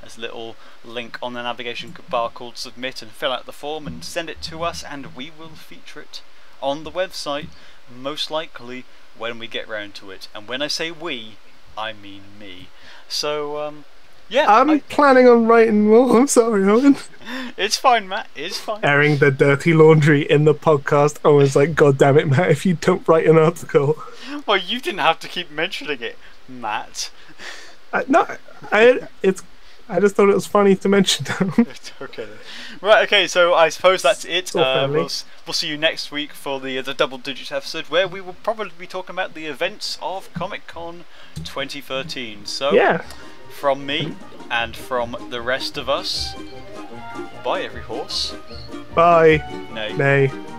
There's a little link on the navigation bar called submit, and fill out the form and send it to us, and we will feature it on the website, most likely when we get round to it. And when I say we, I mean me. So yeah, I'm planning on writing more. I'm sorry, Owen. It's fine, Matt. It's fine. Airing the dirty laundry in the podcast. Owen's like, God damn it, Matt! If you don't write an article, well, you didn't have to keep mentioning it, Matt. I just thought it was funny to mention them. Okay. Right, okay, so I suppose that's it. We'll see you next week for the double digits episode, where we will probably be talking about the events of Comic-Con 2013. So, yeah. From me and from the rest of us, bye, every horse. Bye. Nay. Nay.